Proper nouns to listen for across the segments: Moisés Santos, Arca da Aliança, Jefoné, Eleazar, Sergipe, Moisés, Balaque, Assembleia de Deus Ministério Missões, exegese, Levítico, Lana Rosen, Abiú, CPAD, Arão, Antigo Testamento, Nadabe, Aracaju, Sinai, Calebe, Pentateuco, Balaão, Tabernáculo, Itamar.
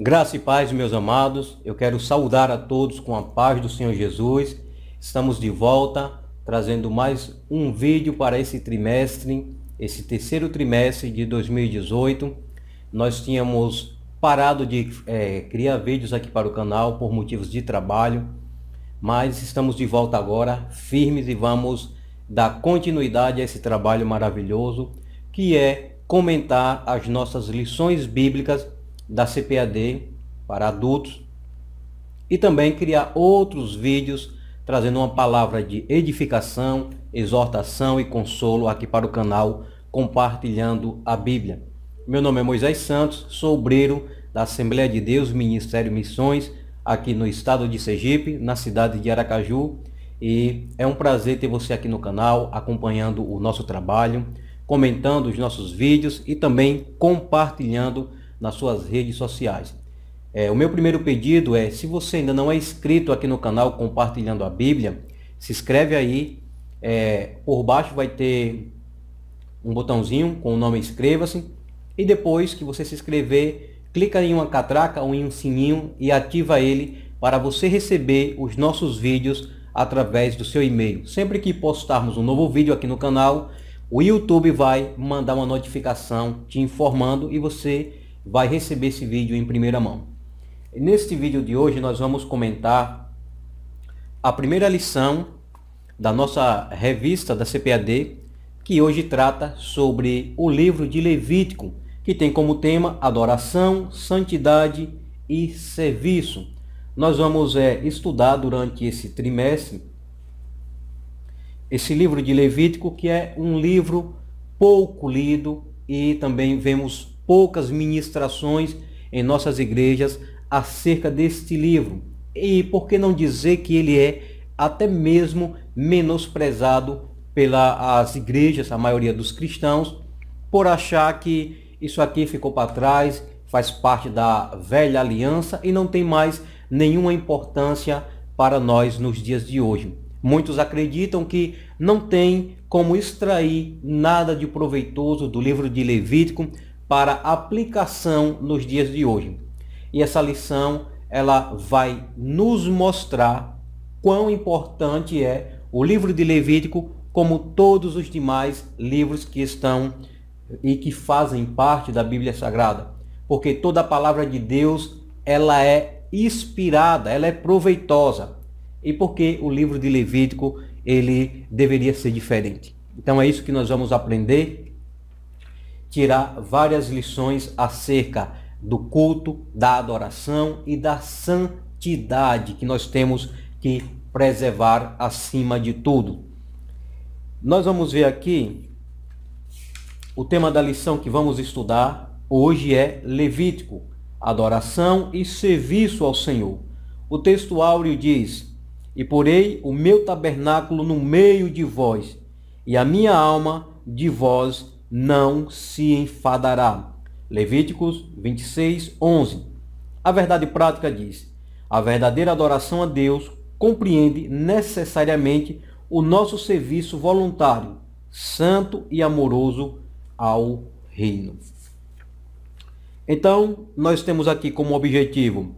Graça e paz, meus amados, eu quero saudar a todos com a paz do Senhor Jesus. Estamos de volta, trazendo mais um vídeo para esse trimestre, esse terceiro trimestre de 2018. Nós tínhamos parado de criar vídeos aqui para o canal por motivos de trabalho, mas estamos de volta agora, firmes, e vamos dar continuidade a esse trabalho maravilhoso, que é comentar as nossas lições bíblicas da CPAD para adultos, e também criar outros vídeos trazendo uma palavra de edificação, exortação e consolo aqui para o canal, compartilhando a Bíblia. Meu nome é Moisés Santos, sou obreiro da Assembleia de Deus Ministério Missões aqui no estado de Sergipe, na cidade de Aracaju, e é um prazer ter você aqui no canal acompanhando o nosso trabalho, comentando os nossos vídeos e também compartilhando nas suas redes sociais. O meu primeiro pedido é, se você ainda não é inscrito aqui no canal Compartilhando a Bíblia, se inscreve aí, por baixo vai ter um botãozinho com o nome inscreva-se, e depois que você se inscrever, clica em uma catraca ou em um sininho e ativa ele para você receber os nossos vídeos através do seu e-mail. Sempre que postarmos um novo vídeo aqui no canal, o YouTube vai mandar uma notificação te informando e você vai receber esse vídeo em primeira mão. Neste vídeo de hoje nós vamos comentar a primeira lição da nossa revista da CPAD, que hoje trata sobre o livro de Levítico, que tem como tema adoração, santidade e serviço. Nós vamos estudar durante esse trimestre esse livro de Levítico, que é um livro pouco lido, e também vemos poucas ministrações em nossas igrejas acerca deste livro. E por que não dizer que ele é até mesmo menosprezado pelas igrejas, a maioria dos cristãos, por achar que isso aqui ficou para trás, faz parte da velha aliança e não tem mais nenhuma importância para nós nos dias de hoje. Muitos acreditam que não tem como extrair nada de proveitoso do livro de Levítico para aplicação nos dias de hoje. E essa lição, ela vai nos mostrar quão importante é o livro de Levítico, como todos os demais livros que estão e que fazem parte da Bíblia Sagrada. Porque toda a palavra de Deus, ela é inspirada, ela é proveitosa. E porque o livro de Levítico, ele deveria ser diferente. Então é isso que nós vamos aprender, tirar várias lições acerca do culto, da adoração e da santidade que nós temos que preservar acima de tudo. Nós vamos ver aqui o tema da lição que vamos estudar hoje é Levítico, adoração e serviço ao Senhor. O texto áureo diz: e porei o meu tabernáculo no meio de vós, e a minha alma de vós não se enfadará. Levíticos 26, 11. A verdade prática diz: a verdadeira adoração a Deus compreende necessariamente o nosso serviço voluntário, santo e amoroso ao reino. Então, nós temos aqui como objetivo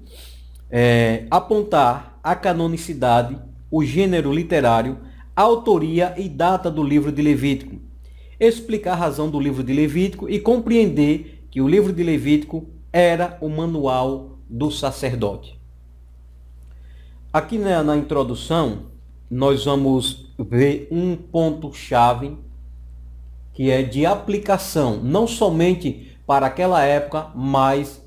apontar a canonicidade, o gênero literário, a autoria e data do livro de Levítico, explicar a razão do livro de Levítico e compreender que o livro de Levítico era o manual do sacerdote. Aqui na introdução, nós vamos ver um ponto-chave que é de aplicação, não somente para aquela época, mas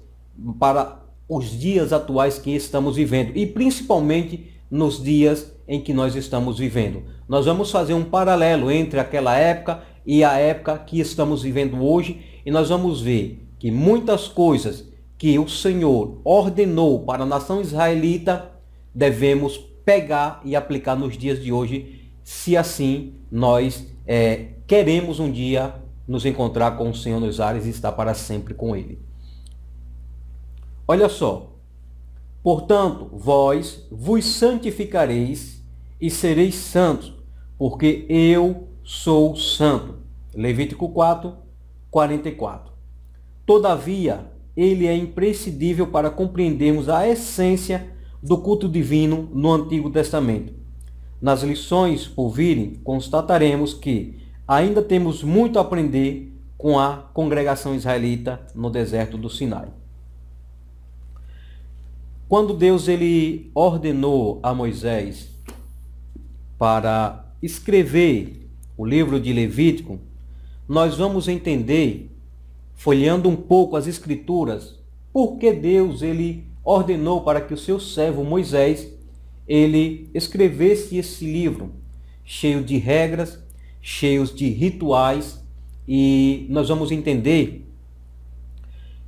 para os dias atuais que estamos vivendo, e principalmente nos dias em que nós estamos vivendo. Nós vamos fazer um paralelo entre aquela época e a época que estamos vivendo hoje, e nós vamos ver que muitas coisas que o Senhor ordenou para a nação israelita, devemos pegar e aplicar nos dias de hoje, se assim nós queremos um dia nos encontrar com o Senhor nos ares e estar para sempre com Ele. Olha só: portanto, vós vos santificareis e sereis santos, porque eu sou santo. Levítico 4, 44. Todavia, ele é imprescindível para compreendermos a essência do culto divino no Antigo Testamento. Nas lições por virem, constataremos que ainda temos muito a aprender com a congregação israelita no deserto do Sinai. Quando Deus ele ordenou a Moisés para escrever o livro de Levítico, nós vamos entender, folheando um pouco as escrituras, por que Deus ele ordenou para que o seu servo Moisés ele escrevesse esse livro, cheio de regras, cheios de rituais, e nós vamos entender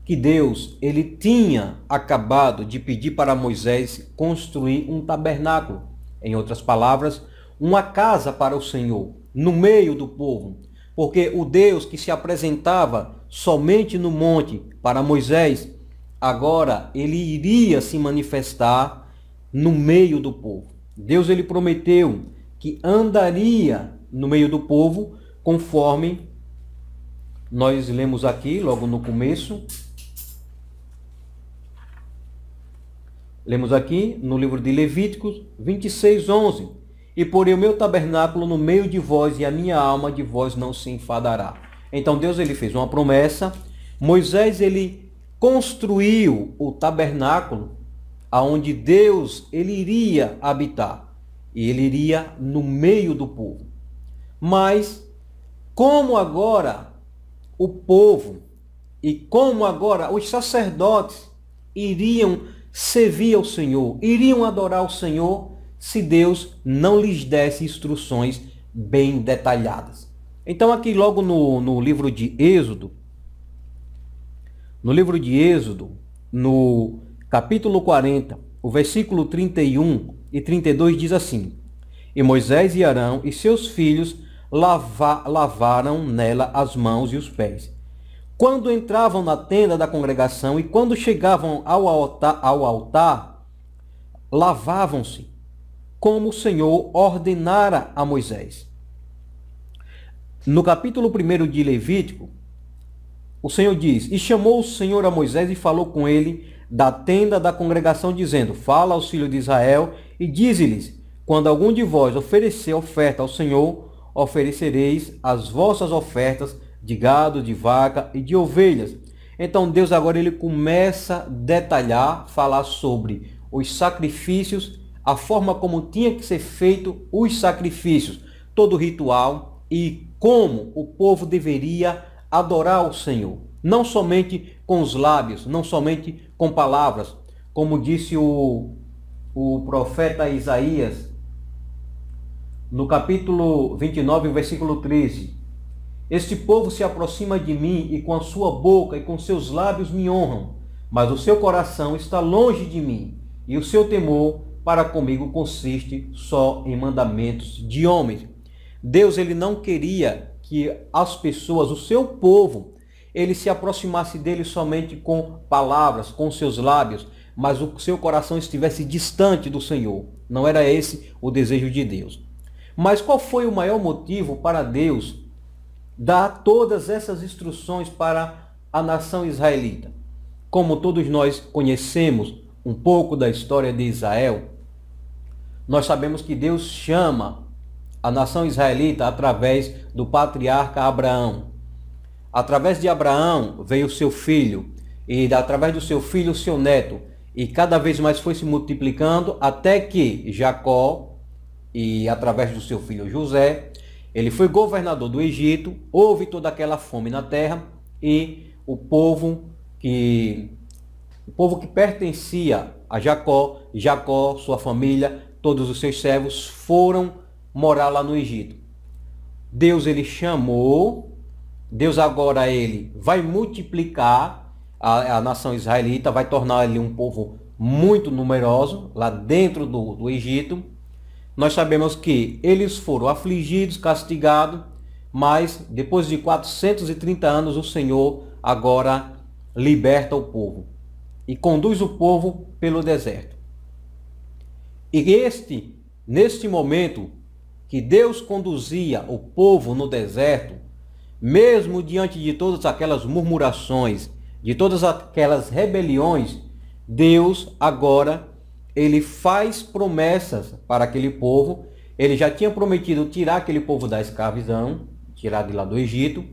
que Deus ele tinha acabado de pedir para Moisés construir um tabernáculo, em outras palavras, uma casa para o Senhor, no meio do povo, porque o Deus que se apresentava somente no monte para Moisés, agora ele iria se manifestar no meio do povo. Deus ele prometeu que andaria no meio do povo, conforme nós lemos aqui logo no começo. Lemos aqui no livro de Levíticos 26:11. E porei o meu tabernáculo no meio de vós, e a minha alma de vós não se enfadará. Então Deus ele fez uma promessa. Moisés ele construiu o tabernáculo aonde Deus ele iria habitar. E ele iria no meio do povo. Mas como agora o povo e como agora os sacerdotes iriam servir ao Senhor, iriam adorar o Senhor, se Deus não lhes desse instruções bem detalhadas? Então aqui logo no livro de Êxodo, no capítulo 40, o versículo 31 e 32 diz assim: E Moisés e Arão e seus filhos lavaram nela as mãos e os pés, quando entravam na tenda da congregação, e quando chegavam ao altar lavavam-se, como o Senhor ordenara a Moisés. No capítulo 1 de Levítico, o Senhor diz: E chamou o Senhor a Moisés e falou com ele da tenda da congregação, dizendo: Fala aos filhos de Israel e dize-lhes: Quando algum de vós oferecer oferta ao Senhor, oferecereis as vossas ofertas de gado, de vaca e de ovelhas. Então Deus agora ele começa a detalhar, falar sobre os sacrifícios, a forma como tinha que ser feito os sacrifícios, todo o ritual e como o povo deveria adorar o Senhor. Não somente com os lábios, não somente com palavras, como disse o profeta Isaías, no capítulo 29, versículo 13. Este povo se aproxima de mim e com a sua boca e com seus lábios me honram, mas o seu coração está longe de mim e o seu temor para comigo consiste só em mandamentos de homens. Deus ele não queria que as pessoas, o seu povo, ele se aproximasse dele somente com palavras, com seus lábios, mas o seu coração estivesse distante do Senhor. Não era esse o desejo de Deus. Mas qual foi o maior motivo para Deus dar todas essas instruções para a nação israelita? Como todos nós conhecemos um pouco da história de Israel, nós sabemos que Deus chama a nação israelita através do patriarca Abraão. Através de Abraão veio seu filho, e através do seu filho, seu neto, e cada vez mais foi se multiplicando, até que Jacó, e através do seu filho José, ele foi governador do Egito. Houve toda aquela fome na terra, e o povo que pertencia a Jacó, sua família, todos os seus servos foram morar lá no Egito. Deus ele chamou, Deus agora ele vai multiplicar a nação israelita, vai tornar ele um povo muito numeroso lá dentro do Egito. Nós sabemos que eles foram afligidos, castigados, mas depois de 430 anos o Senhor agora liberta o povo e conduz o povo pelo deserto. E neste momento que Deus conduzia o povo no deserto, mesmo diante de todas aquelas murmurações, de todas aquelas rebeliões, Deus agora ele faz promessas para aquele povo. Ele já tinha prometido tirar aquele povo da escravidão, tirar de lá do Egito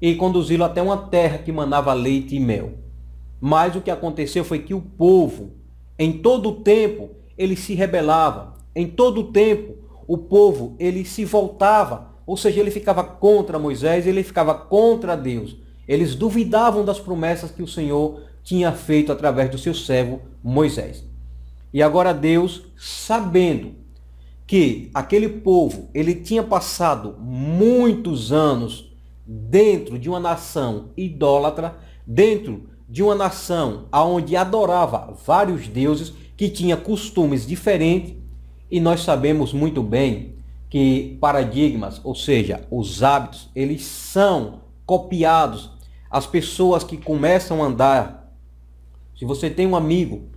e conduzi-lo até uma terra que manava leite e mel. Mas o que aconteceu foi que o povo, em todo o tempo, ele se rebelava. Em todo o tempo, o povo ele se voltava, ou seja, ele ficava contra Moisés, ele ficava contra Deus. Eles duvidavam das promessas que o Senhor tinha feito através do seu servo Moisés. E agora Deus, sabendo que aquele povo ele tinha passado muitos anos dentro de uma nação idólatra, dentro de uma nação onde adorava vários deuses, que tinha costumes diferentes, e nós sabemos muito bem que paradigmas, ou seja, os hábitos, eles são copiados. As pessoas que começam a andar, se você tem um amigo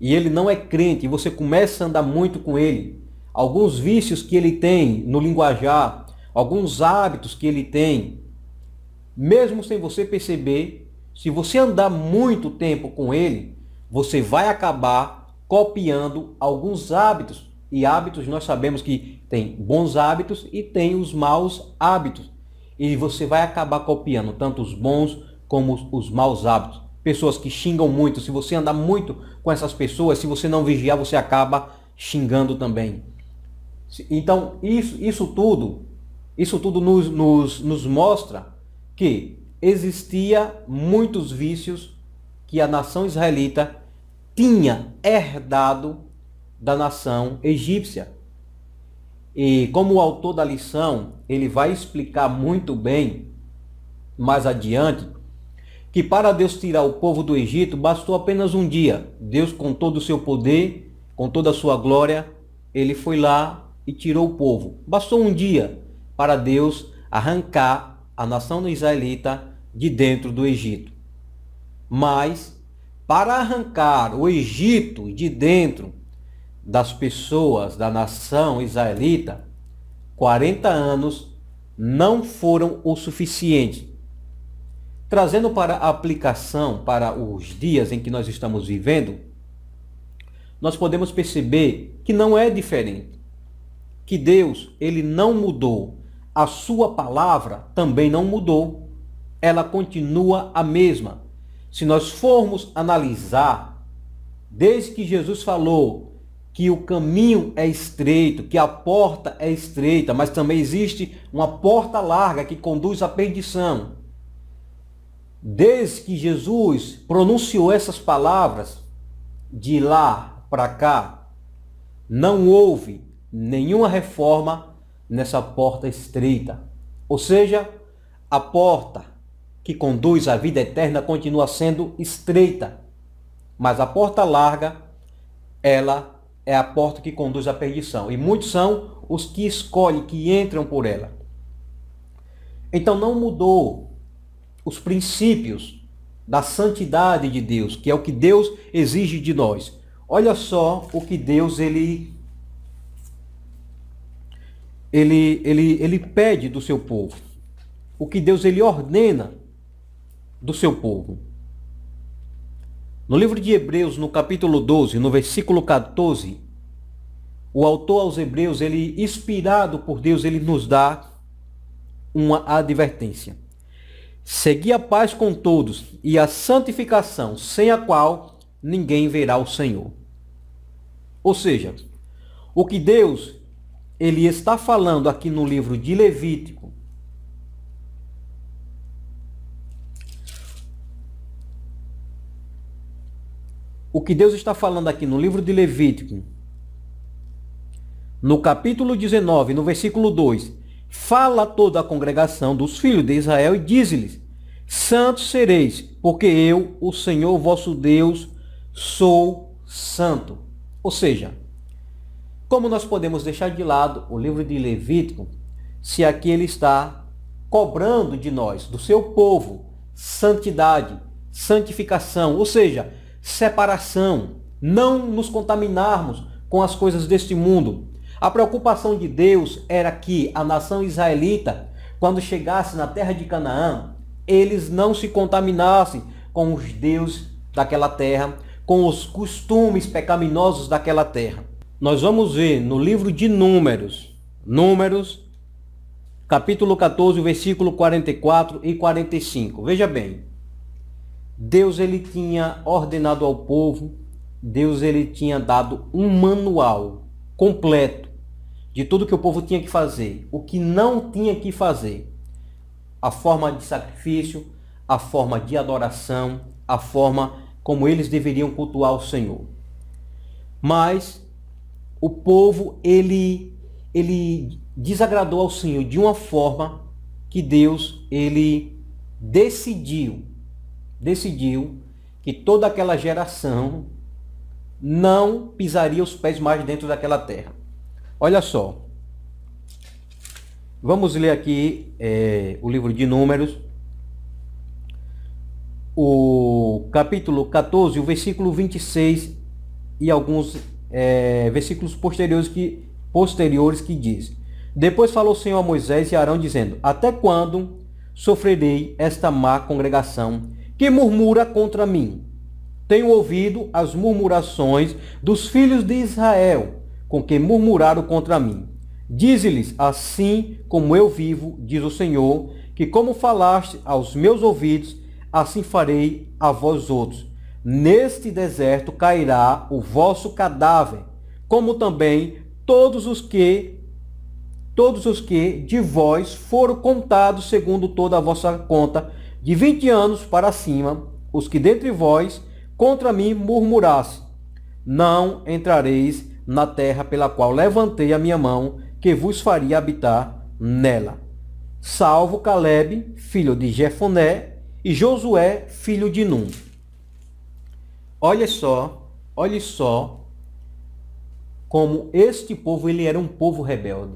e ele não é crente e você começa a andar muito com ele, alguns vícios que ele tem no linguajar, alguns hábitos que ele tem, mesmo sem você perceber, se você andar muito tempo com ele, você vai acabar copiando alguns hábitos. E hábitos, nós sabemos que tem bons hábitos e tem os maus hábitos. E você vai acabar copiando tanto os bons como os maus hábitos. Pessoas que xingam muito, se você andar muito com essas pessoas, se você não vigiar, você acaba xingando também. Então, isso tudo nos mostra que existia muitos vícios que a nação israelita tinha herdado da nação egípcia. E como o autor da lição, ele vai explicar muito bem mais adiante, que para Deus tirar o povo do Egito, bastou apenas um dia. Deus, com todo o seu poder, com toda a sua glória, ele foi lá e tirou o povo. Bastou um dia para Deus arrancar a nação israelita de dentro do Egito. Mas, para arrancar o Egito de dentro das pessoas da nação israelita, 40 anos não foram o suficiente. Trazendo para a aplicação, para os dias em que nós estamos vivendo, nós podemos perceber que não é diferente, que Deus ele não mudou, a sua palavra também não mudou, ela continua a mesma. Se nós formos analisar, desde que Jesus falou que o caminho é estreito, que a porta é estreita, mas também existe uma porta larga que conduz à perdição. Desde que Jesus pronunciou essas palavras, de lá para cá, não houve nenhuma reforma nessa porta estreita. Ou seja, a porta que conduz à vida eterna continua sendo estreita, mas a porta larga, ela é a porta que conduz à perdição. E muitos são os que escolhem, que entram por ela. Então não mudou os princípios da santidade de Deus, que é o que Deus exige de nós. Olha só o que Deus ele pede do seu povo. O que Deus ele ordena do seu povo. No livro de Hebreus, no capítulo 12, no versículo 14, o autor aos Hebreus, ele, inspirado por Deus, ele nos dá uma advertência. Segui a paz com todos e a santificação, sem a qual ninguém verá o Senhor. Ou seja, o que Deus ele está falando aqui no livro de Levítico, o que Deus está falando aqui no livro de Levítico, no capítulo 19, no versículo 2, fala a toda a congregação dos filhos de Israel e diz-lhes, santos sereis, porque eu, o Senhor vosso Deus, sou santo. Ou seja, como nós podemos deixar de lado o livro de Levítico, se aqui ele está cobrando de nós, do seu povo, santidade, santificação, ou seja, separação, não nos contaminarmos com as coisas deste mundo. A preocupação de Deus era que a nação israelita, quando chegasse na terra de Canaã, eles não se contaminassem com os deuses daquela terra, com os costumes pecaminosos daquela terra. Nós vamos ver no livro de Números, capítulo 14, versículo 44 e 45. Veja bem, Deus ele tinha ordenado ao povo, Deus ele tinha dado um manual completo de tudo que o povo tinha que fazer, o que não tinha que fazer, a forma de sacrifício, a forma de adoração, a forma como eles deveriam cultuar o Senhor. Mas o povo, ele desagradou ao Senhor de uma forma que Deus, ele decidiu que toda aquela geração não pisaria os pés mais dentro daquela terra. Olha só, vamos ler aqui o livro de Números, o capítulo 14, o versículo 26 e alguns versículos posteriores que diz: Depois falou o Senhor a Moisés e Arão, dizendo: Até quando sofrerei esta má congregação que murmura contra mim? Tenho ouvido as murmurações dos filhos de Israel, com que murmuraram contra mim. Dize-lhes: Assim como eu vivo, diz o Senhor, que como falaste aos meus ouvidos, assim farei a vós outros. Neste deserto cairá o vosso cadáver, como também todos os que de vós foram contados segundo toda a vossa conta, de 20 anos para cima, os que dentre vós contra mim murmurassem. Não entrareis na terra pela qual levantei a minha mão, que vos faria habitar nela, salvo Calebe, filho de Jefoné, e Josué, filho de Num. Olha só como este povo ele era um povo rebelde.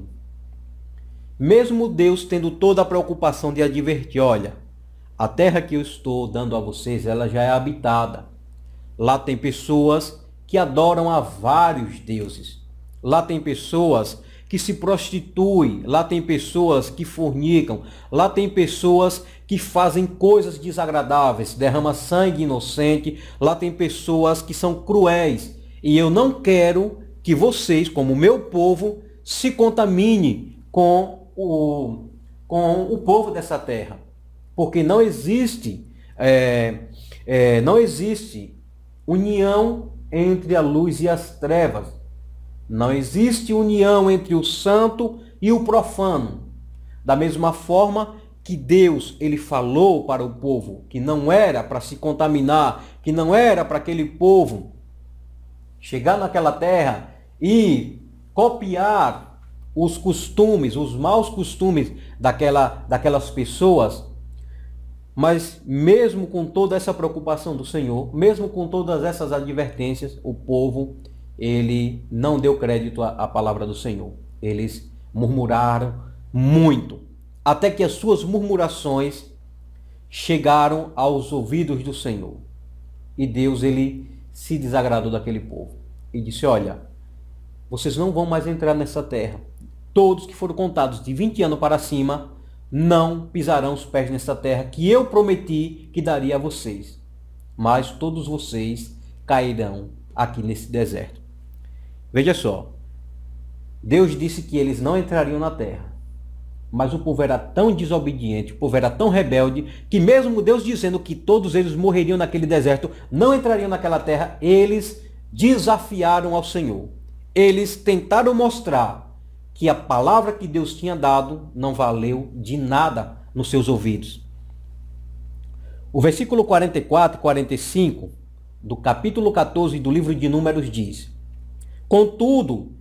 Mesmo Deus tendo toda a preocupação de advertir: olha, a terra que eu estou dando a vocês, ela já é habitada. Lá tem pessoas que adoram a vários deuses. Lá tem pessoas que se prostituem, lá tem pessoas que fornicam, lá tem pessoas que fazem coisas desagradáveis, derrama sangue inocente, lá tem pessoas que são cruéis. E eu não quero que vocês, como meu povo, se contamine com o povo dessa terra, porque não existe, união entre a luz e as trevas. Não existe união entre o santo e o profano. Da mesma forma que Deus ele falou para o povo que não era para se contaminar, que não era para aquele povo chegar naquela terra e copiar os costumes, os maus costumes daquelas pessoas. Mas mesmo com toda essa preocupação do Senhor, mesmo com todas essas advertências, o povo, ele não deu crédito à palavra do Senhor. Eles murmuraram muito, até que as suas murmurações chegaram aos ouvidos do Senhor. E Deus, ele se desagradou daquele povo e disse: olha, vocês não vão mais entrar nessa terra. Todos que foram contados de 20 anos para cima não pisarão os pés nessa terra que eu prometi que daria a vocês, mas todos vocês cairão aqui nesse deserto. Veja só, Deus disse que eles não entrariam na terra, mas o povo era tão desobediente, o povo era tão rebelde, que mesmo Deus dizendo que todos eles morreriam naquele deserto, não entrariam naquela terra, eles desafiaram ao Senhor. Eles tentaram mostrar que a palavra que Deus tinha dado não valeu de nada nos seus ouvidos. O versículo 44 e 45 do capítulo 14 do livro de Números diz: Contudo,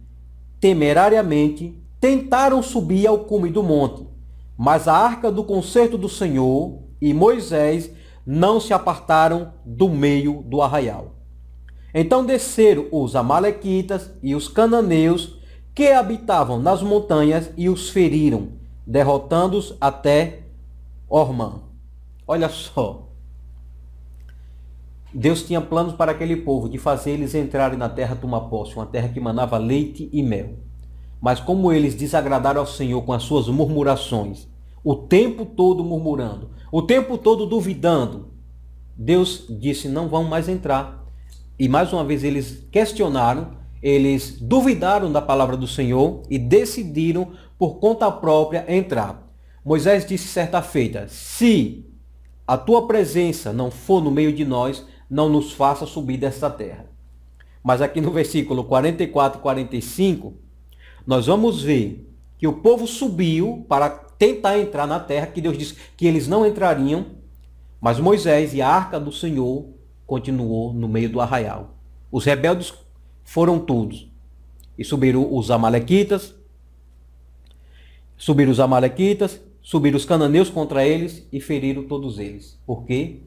temerariamente, tentaram subir ao cume do monte, mas a arca do concerto do Senhor e Moisés não se apartaram do meio do arraial. Então desceram os amalequitas e os cananeus que habitavam nas montanhas e os feriram, derrotando-os até Hormã. Olha só, Deus tinha planos para aquele povo de fazer eles entrarem na terra, tomar posse, uma terra que manava leite e mel. Mas como eles desagradaram ao Senhor com as suas murmurações, o tempo todo murmurando, o tempo todo duvidando, Deus disse, não vão mais entrar. E mais uma vez eles questionaram, eles duvidaram da palavra do Senhor e decidiram por conta própria entrar. Moisés disse certa feita, se a tua presença não for no meio de nós, não nos faça subir desta terra. Mas aqui no versículo 44, 45, nós vamos ver que o povo subiu para tentar entrar na terra, que Deus disse que eles não entrariam, mas Moisés e a arca do Senhor continuou no meio do arraial. Os rebeldes foram todos. E subiram os amalequitas, subiram os cananeus contra eles e feriram todos eles. Por quê?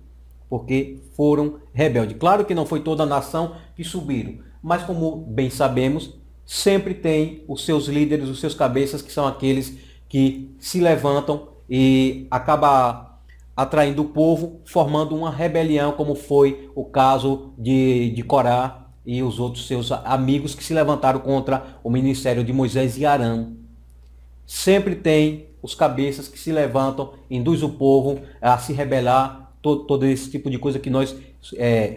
Porque foram rebeldes. Claro que não foi toda a nação que subiram, mas como bem sabemos, sempre tem os seus líderes, os seus cabeças, que são aqueles que se levantam e acabam atraindo o povo, formando uma rebelião, como foi o caso de Corá e os outros seus amigos que se levantaram contra o ministério de Moisés e Arão. Sempre tem os cabeças que se levantam, induz o povo a se rebelar, todo esse tipo de coisa que nós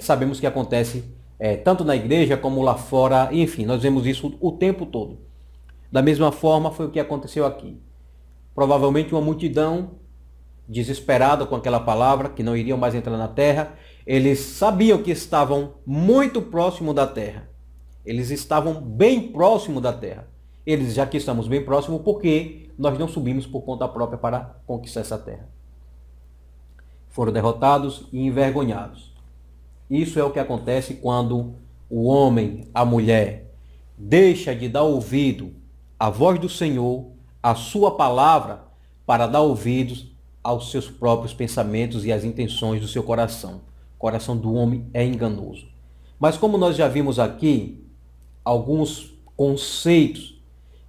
sabemos que acontece tanto na igreja como lá fora, enfim, nós vemos isso o tempo todo. Da mesma forma foi o que aconteceu aqui. Provavelmente uma multidão desesperada com aquela palavra, que não iriam mais entrar na terra. Eles sabiam que estavam muito próximo da terra. Eles estavam bem próximo da terra. Eles, já que estamos bem próximo, por que nós não subimos por conta própria para conquistar essa terra? Foram derrotados e envergonhados. Isso é o que acontece quando o homem, a mulher, deixa de dar ouvido à voz do Senhor, à sua palavra, para dar ouvidos aos seus próprios pensamentos e às intenções do seu coração. O coração do homem é enganoso. Mas como nós já vimos aqui, alguns conceitos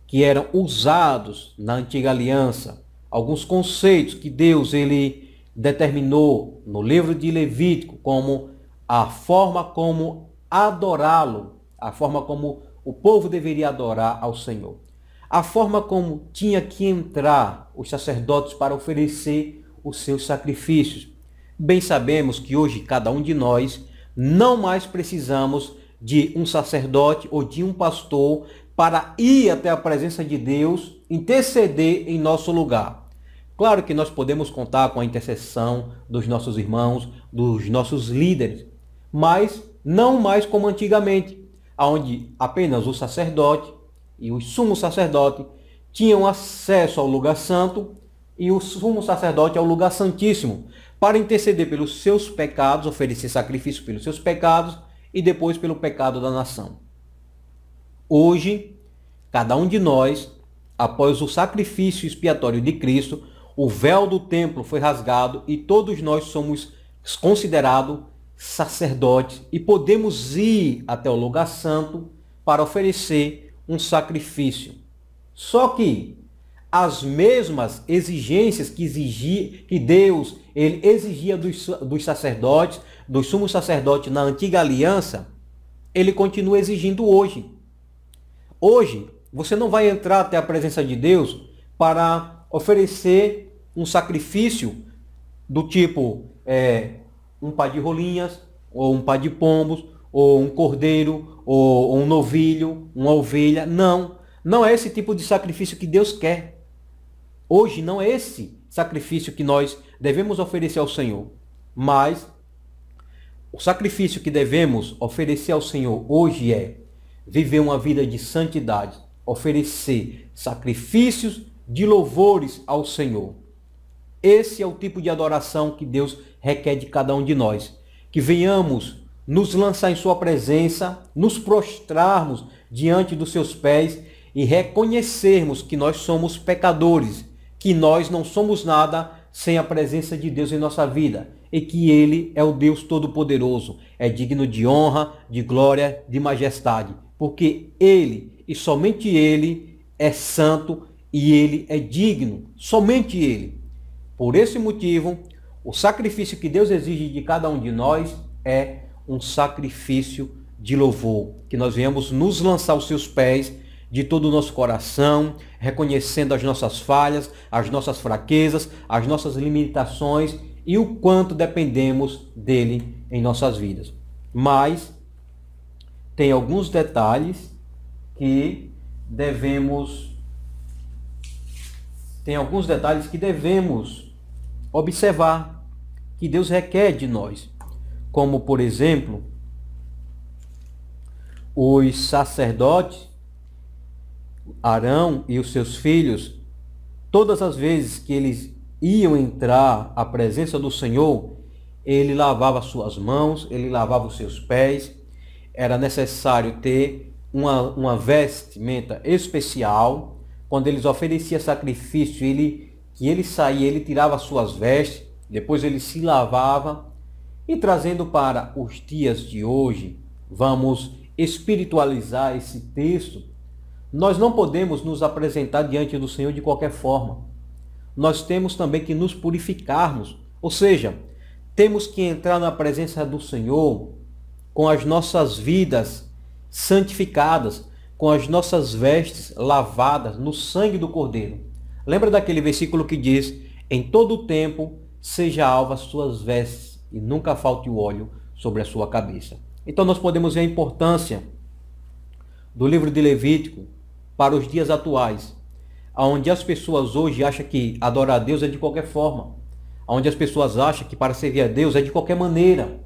que eram usados na antiga aliança, alguns conceitos que Deus ele determinou no livro de Levítico como a forma como adorá-lo, a forma como o povo deveria adorar ao Senhor, a forma como tinha que entrar os sacerdotes para oferecer os seus sacrifícios. Bem sabemos que hoje cada um de nós não mais precisamos de um sacerdote ou de um pastor para ir até a presença de Deus, interceder em nosso lugar. Claro que nós podemos contar com a intercessão dos nossos irmãos, dos nossos líderes, mas não mais como antigamente, onde apenas o sacerdote e o sumo sacerdote tinham acesso ao lugar santo e o sumo sacerdote ao lugar santíssimo para interceder pelos seus pecados, oferecer sacrifício pelos seus pecados e depois pelo pecado da nação. Hoje, cada um de nós, após o sacrifício expiatório de Cristo, o véu do templo foi rasgado e todos nós somos considerados sacerdotes e podemos ir até o lugar santo para oferecer um sacrifício. Só que as mesmas exigências que Deus ele exigia dos sacerdotes, dos sumos sacerdotes na antiga aliança, ele continua exigindo hoje. Hoje, você não vai entrar até a presença de Deus para oferecer um sacrifício do tipo um par de rolinhas, ou um par de pombos, ou um cordeiro, ou um novilho, uma ovelha. Não, não é esse tipo de sacrifício que Deus quer. Hoje não é esse sacrifício que nós devemos oferecer ao Senhor. Mas o sacrifício que devemos oferecer ao Senhor hoje é viver uma vida de santidade, oferecer sacrifícios de louvores ao Senhor. Esse é o tipo de adoração que Deus requer de cada um de nós. Que venhamos nos lançar em sua presença, nos prostrarmos diante dos seus pés e reconhecermos que nós somos pecadores, que nós não somos nada sem a presença de Deus em nossa vida e que Ele é o Deus Todo-Poderoso, é digno de honra, de glória, de majestade, porque Ele e somente Ele é santo e Ele é digno, somente Ele. Por esse motivo, o sacrifício que Deus exige de cada um de nós é um sacrifício de louvor, que nós venhamos nos lançar aos seus pés de todo o nosso coração, reconhecendo as nossas falhas, as nossas fraquezas, as nossas limitações e o quanto dependemos dele em nossas vidas. Mas tem alguns detalhes que devemos observar, que Deus requer de nós, como por exemplo, os sacerdotes, Arão e os seus filhos, todas as vezes que eles iam entrar à presença do Senhor, ele lavava suas mãos, ele lavava os seus pés. Era necessário ter uma vestimenta especial. Quando eles ofereciam sacrifício, que ele saía, ele tirava suas vestes, depois ele se lavava. E trazendo para os dias de hoje, vamos espiritualizar esse texto. Nós não podemos nos apresentar diante do Senhor de qualquer forma. Nós temos também que nos purificarmos, ou seja, temos que entrar na presença do Senhor com as nossas vidas santificadas, com as nossas vestes lavadas no sangue do Cordeiro. Lembra daquele versículo que diz: em todo o tempo seja alva as suas vestes e nunca falte o óleo sobre a sua cabeça. Então nós podemos ver a importância do livro de Levítico para os dias atuais, onde as pessoas hoje acham que adorar a Deus é de qualquer forma, onde as pessoas acham que para servir a Deus é de qualquer maneira.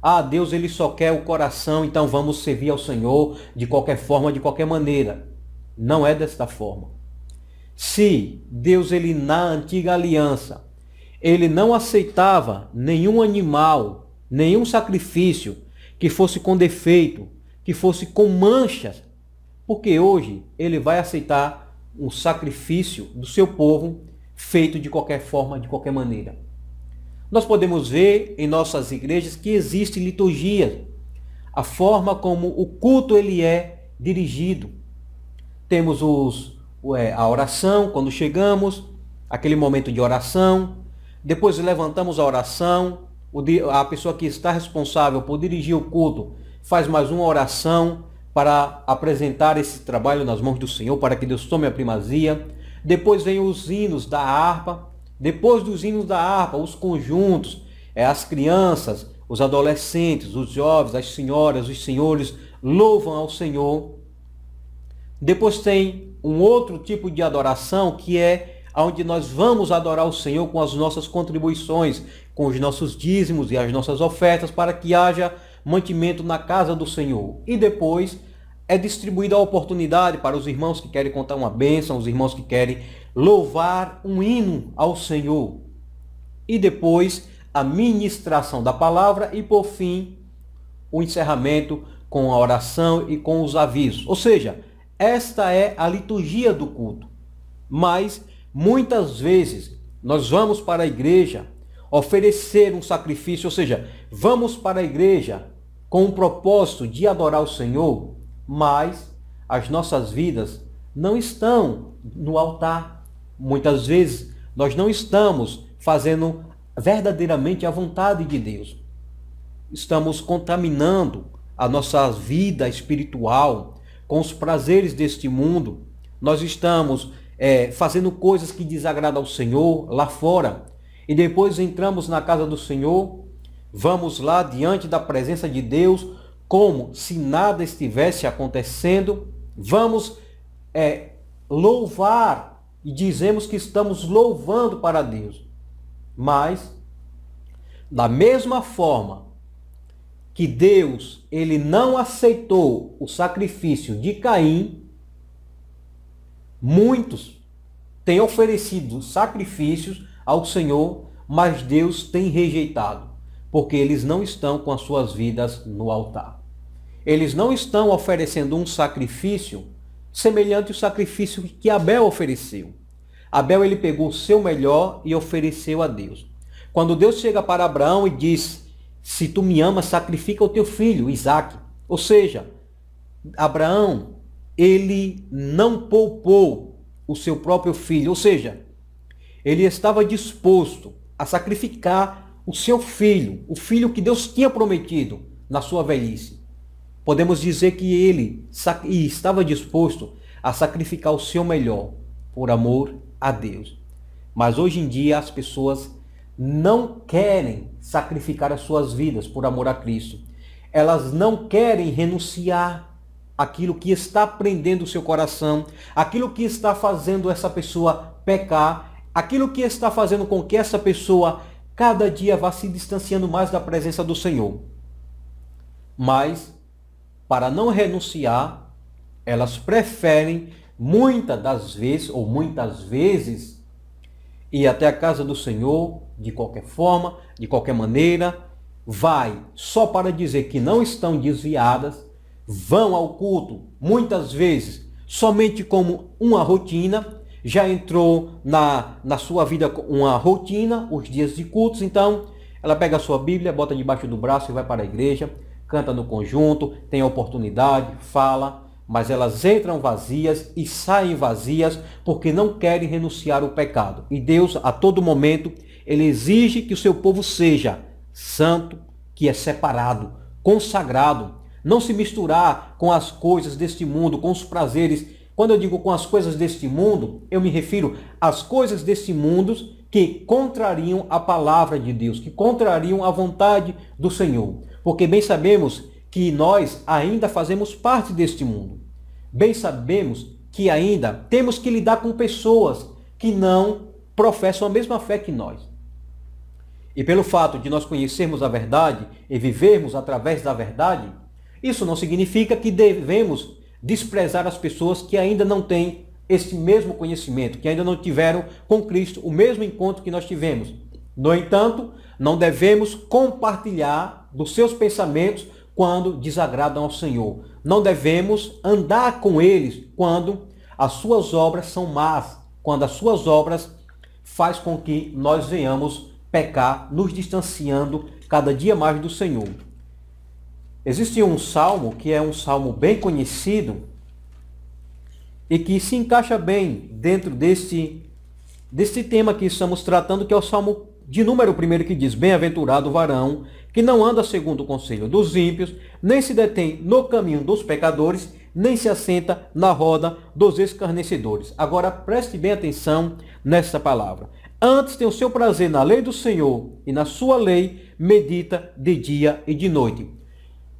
Ah, Deus ele só quer o coração, então vamos servir ao Senhor de qualquer forma, de qualquer maneira. Não é desta forma. Se Deus ele na antiga aliança, ele não aceitava nenhum animal, nenhum sacrifício que fosse com defeito, que fosse com manchas, porque hoje ele vai aceitar um sacrifício do seu povo feito de qualquer forma, de qualquer maneira. Nós podemos ver em nossas igrejas que existe liturgia, a forma como o culto ele é dirigido. Temos a oração quando chegamos, aquele momento de oração, depois levantamos a oração, a pessoa que está responsável por dirigir o culto faz mais uma oração para apresentar esse trabalho nas mãos do Senhor, para que Deus tome a primazia. Depois vem os hinos da harpa, depois dos hinos da harpa, os conjuntos, as crianças, os adolescentes, os jovens, as senhoras, os senhores, louvam ao Senhor. Depois tem um outro tipo de adoração, que é onde nós vamos adorar o Senhor com as nossas contribuições, com os nossos dízimos e as nossas ofertas, para que haja mantimento na casa do Senhor. E depois é distribuída a oportunidade para os irmãos que querem contar uma bênção, os irmãos que querem louvar um hino ao Senhor. E depois a ministração da palavra e, por fim, o encerramento com a oração e com os avisos. Ou seja, esta é a liturgia do culto. Mas muitas vezes nós vamos para a igreja oferecer um sacrifício, ou seja, vamos para a igreja com o propósito de adorar o Senhor, mas as nossas vidas não estão no altar. Muitas vezes nós não estamos fazendo verdadeiramente a vontade de Deus. Estamos contaminando a nossa vida espiritual com os prazeres deste mundo. Nós estamos fazendo coisas que desagradam ao Senhor lá fora. E depois entramos na casa do Senhor, vamos lá diante da presença de Deus, como se nada estivesse acontecendo, vamos louvar e dizemos que estamos louvando para Deus. Mas, da mesma forma que Deus ele não aceitou o sacrifício de Caim, muitos têm oferecido sacrifícios ao Senhor, mas Deus tem rejeitado, porque eles não estão com as suas vidas no altar. Eles não estão oferecendo um sacrifício semelhante ao sacrifício que Abel ofereceu. Abel ele pegou o seu melhor e ofereceu a Deus. Quando Deus chega para Abraão e diz: se tu me amas, sacrifica o teu filho Isaque. Ou seja, Abraão ele não poupou o seu próprio filho, ou seja, ele estava disposto a sacrificar o seu filho, o filho que Deus tinha prometido na sua velhice. Podemos dizer que ele estava disposto a sacrificar o seu melhor por amor a Deus. Mas hoje em dia as pessoas não querem sacrificar as suas vidas por amor a Cristo. Elas não querem renunciar àquilo que está prendendo o seu coração, aquilo que está fazendo essa pessoa pecar, aquilo que está fazendo com que essa pessoa cada dia vá se distanciando mais da presença do Senhor. Mas, para não renunciar, elas preferem, muitas vezes, ir até a casa do Senhor, de qualquer forma, de qualquer maneira, vai só para dizer que não estão desviadas, vão ao culto, muitas vezes, somente como uma rotina, já entrou na sua vida uma rotina, os dias de cultos, então ela pega a sua Bíblia, bota debaixo do braço e vai para a igreja, canta no conjunto, tem a oportunidade, fala, mas elas entram vazias e saem vazias porque não querem renunciar ao pecado. E Deus, a todo momento, Ele exige que o seu povo seja santo, que é separado, consagrado, não se misturar com as coisas deste mundo, com os prazeres. Quando eu digo com as coisas deste mundo, eu me refiro às coisas deste mundo que contrariam a palavra de Deus, que contrariam a vontade do Senhor. Porque bem sabemos que nós ainda fazemos parte deste mundo. Bem sabemos que ainda temos que lidar com pessoas que não professam a mesma fé que nós. E pelo fato de nós conhecermos a verdade e vivermos através da verdade, isso não significa que devemos desprezar as pessoas que ainda não têm esse mesmo conhecimento, que ainda não tiveram com Cristo o mesmo encontro que nós tivemos. No entanto, não devemos compartilhar dos seus pensamentos quando desagradam ao Senhor. Não devemos andar com eles quando as suas obras são más, quando as suas obras faz com que nós venhamos pecar, nos distanciando cada dia mais do Senhor. Existe um salmo que é um salmo bem conhecido e que se encaixa bem dentro desse tema que estamos tratando, que é o Salmo de número 1, que diz: Bem-aventurado o varão que não anda segundo o conselho dos ímpios, nem se detém no caminho dos pecadores, nem se assenta na roda dos escarnecedores. Agora preste bem atenção nessa palavra. Antes tem o seu prazer na lei do Senhor, e na sua lei medita de dia e de noite.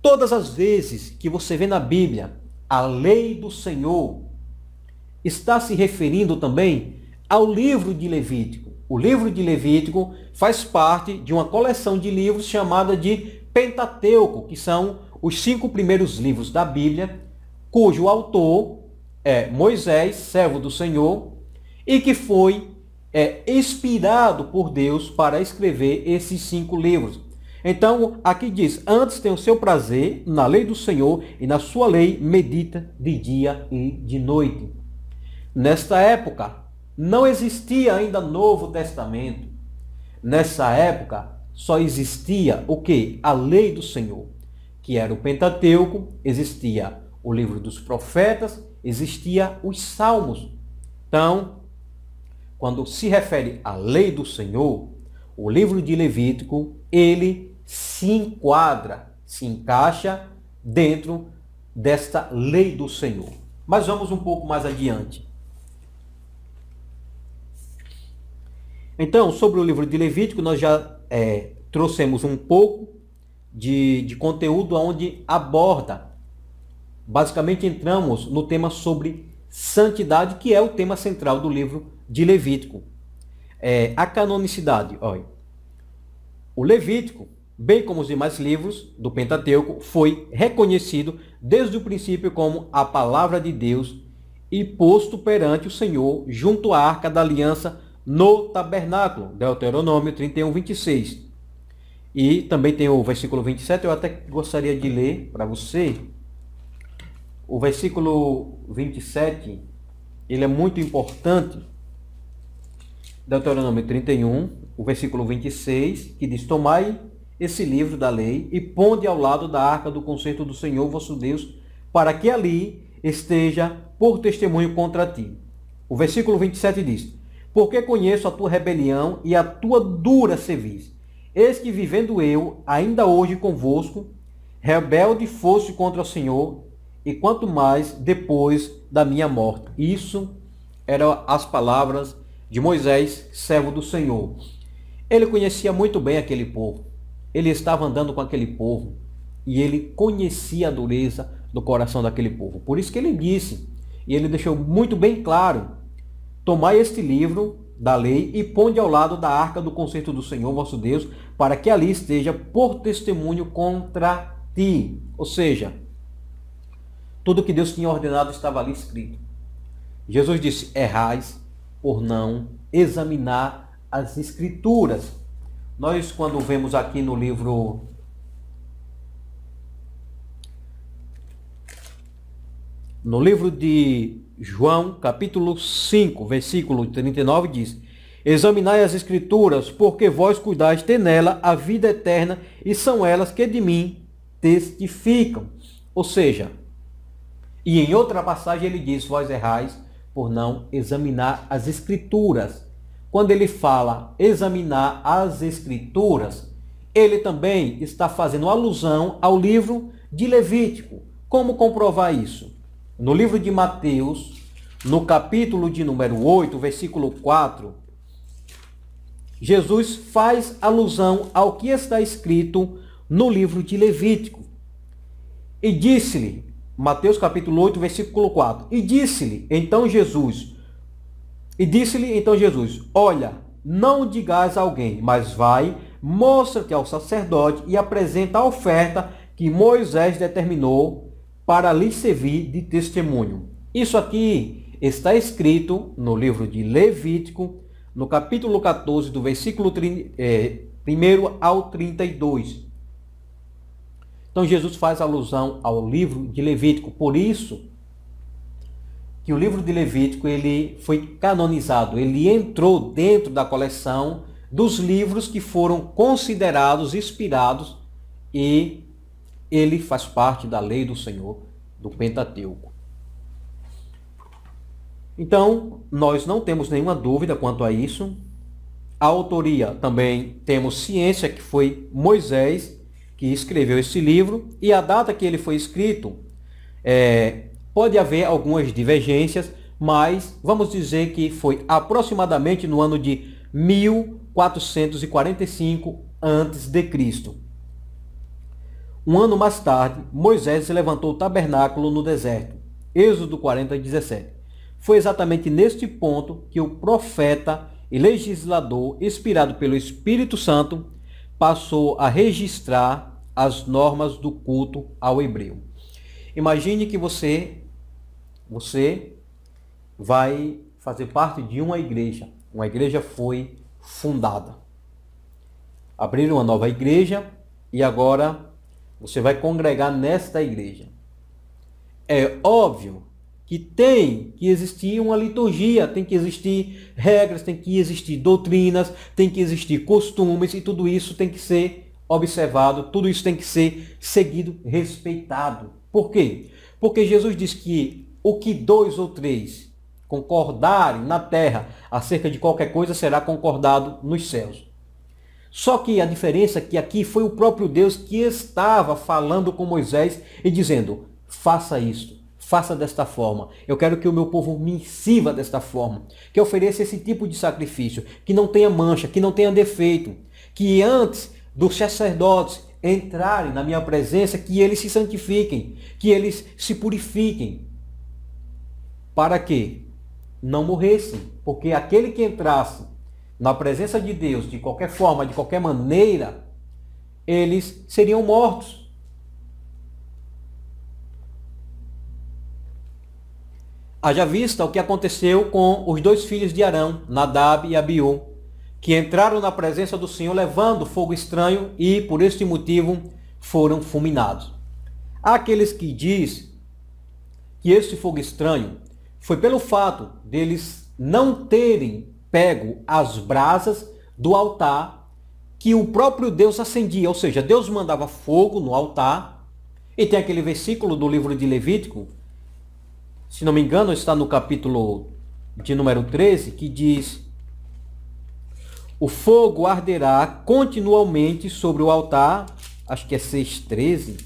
Todas as vezes que você vê na Bíblia a lei do Senhor, está se referindo também ao livro de Levítico. O livro de Levítico faz parte de uma coleção de livros chamada de Pentateuco, que são os 5 primeiros livros da Bíblia, cujo autor é Moisés, servo do Senhor, e que foi inspirado por Deus para escrever esses 5 livros. Então, aqui diz: antes tem o seu prazer na lei do Senhor, e na sua lei medita de dia e de noite. Nesta época, não existia ainda Novo Testamento. Nessa época, só existia o quê? A lei do Senhor, que era o Pentateuco, existia o livro dos profetas, existia os salmos. Então, quando se refere à lei do Senhor, o livro de Levítico, ele se enquadra, se encaixa dentro desta lei do Senhor. Mas vamos um pouco mais adiante. Então, sobre o livro de Levítico, nós já trouxemos um pouco de conteúdo onde aborda. Basicamente, entramos no tema sobre santidade, que é o tema central do livro de Levítico. A canonicidade. Olha. O Levítico, bem como os demais livros do Pentateuco, foi reconhecido desde o princípio como a palavra de Deus e posto perante o Senhor junto à Arca da Aliança, no tabernáculo, Deuteronômio 31, 26. E também tem o versículo 27, eu até gostaria de ler para você. O versículo 27, ele é muito importante. Deuteronômio 31, o versículo 26, que diz: Tomai esse livro da lei e ponde ao lado da arca do concerto do Senhor vosso Deus, para que ali esteja por testemunho contra ti. O versículo 27 diz: Porque conheço a tua rebelião e a tua dura cerviz. Eis que, vivendo eu, ainda hoje convosco, rebelde fosse contra o Senhor, e quanto mais depois da minha morte. Isso eram as palavras de Moisés, servo do Senhor. Ele conhecia muito bem aquele povo. Ele estava andando com aquele povo e ele conhecia a dureza do coração daquele povo. Por isso que ele disse, e ele deixou muito bem claro, tomai este livro da lei e ponde ao lado da arca do concerto do Senhor vosso Deus, para que ali esteja por testemunho contra ti. Ou seja, tudo que Deus tinha ordenado estava ali escrito. Jesus disse, errais por não examinar as escrituras. Nós, quando vemos aqui no livro de João, capítulo 5, versículo 39, diz, examinai as escrituras, porque vós cuidais ter nela a vida eterna, e são elas que de mim testificam. Ou seja, e em outra passagem ele diz, vós errais por não examinar as escrituras. Quando ele fala examinar as escrituras, ele também está fazendo alusão ao livro de Levítico. Como comprovar isso? No livro de Mateus, no capítulo de número 8, versículo 4, Jesus faz alusão ao que está escrito no livro de Levítico. E disse-lhe, Mateus capítulo 8, versículo 4, E disse-lhe então Jesus, olha, não digás a alguém, mas vai, mostra-te ao sacerdote e apresenta a oferta que Moisés determinou para lhe servir de testemunho. Isso aqui está escrito no livro de Levítico, no capítulo 14, do versículo 1 ao 32. Então Jesus faz alusão ao livro de Levítico, por isso que o livro de Levítico ele foi canonizado, ele entrou dentro da coleção dos livros que foram considerados inspirados e ele faz parte da lei do Senhor, do Pentateuco. Então, nós não temos nenhuma dúvida quanto a isso. A autoria também temos ciência que foi Moisés que escreveu esse livro e a data que ele foi escrito é... Pode haver algumas divergências, mas vamos dizer que foi aproximadamente no ano de 1445 a.C. Um ano mais tarde, Moisés levantou o tabernáculo no deserto. Êxodo 40, 17. Foi exatamente neste ponto que o profeta e legislador, inspirado pelo Espírito Santo, passou a registrar as normas do culto ao hebreu. Imagine que você vai fazer parte de uma igreja. Uma igreja foi fundada. Abriram uma nova igreja e agora você vai congregar nesta igreja. É óbvio que tem que existir uma liturgia, tem que existir regras, tem que existir doutrinas, tem que existir costumes e tudo isso tem que ser observado, tudo isso tem que ser seguido, respeitado. Por quê? Porque Jesus diz que o que 2 ou 3 concordarem na terra acerca de qualquer coisa será concordado nos céus. Só que a diferença é que aqui foi o próprio Deus que estava falando com Moisés e dizendo, faça isto, faça desta forma. Eu quero que o meu povo me sirva desta forma, que ofereça esse tipo de sacrifício, que não tenha mancha, que não tenha defeito, que antes dos sacerdotes entrarem na minha presença, que eles se santifiquem, que eles se purifiquem, para que não morressem, porque aquele que entrasse na presença de Deus, de qualquer forma, de qualquer maneira, eles seriam mortos. Haja vista o que aconteceu com os 2 filhos de Arão, Nadabe e Abiú, que entraram na presença do Senhor levando fogo estranho e, por este motivo, foram fulminados. Há aqueles que dizem que este fogo estranho foi pelo fato deles não terem pego as brasas do altar que o próprio Deus acendia, ou seja, Deus mandava fogo no altar. E tem aquele versículo do livro de Levítico, se não me engano, está no capítulo de número 13, que diz... O fogo arderá continuamente sobre o altar, acho que é 6:13.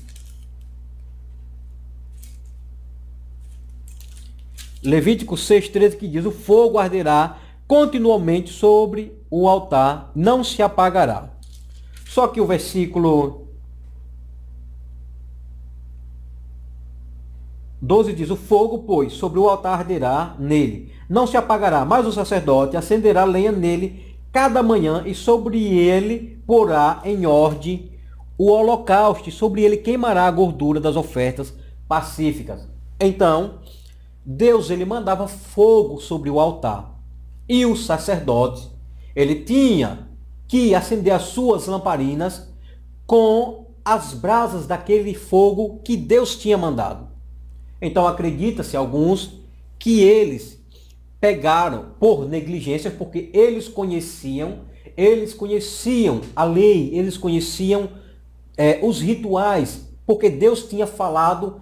Levítico 6:13 que diz, o fogo arderá continuamente sobre o altar, não se apagará. Só que o versículo 12 diz: o fogo, pois, sobre o altar arderá nele, não se apagará, mas o sacerdote acenderá lenha nele cada manhã e sobre ele porá em ordem o holocausto, e sobre ele queimará a gordura das ofertas pacíficas. Então, Deus, ele mandava fogo sobre o altar, e o sacerdote, ele tinha que acender as suas lamparinas com as brasas daquele fogo que Deus tinha mandado. Então, acredita-se alguns que eles pegaram por negligência, porque eles conheciam a lei, eles conheciam os rituais, porque Deus tinha falado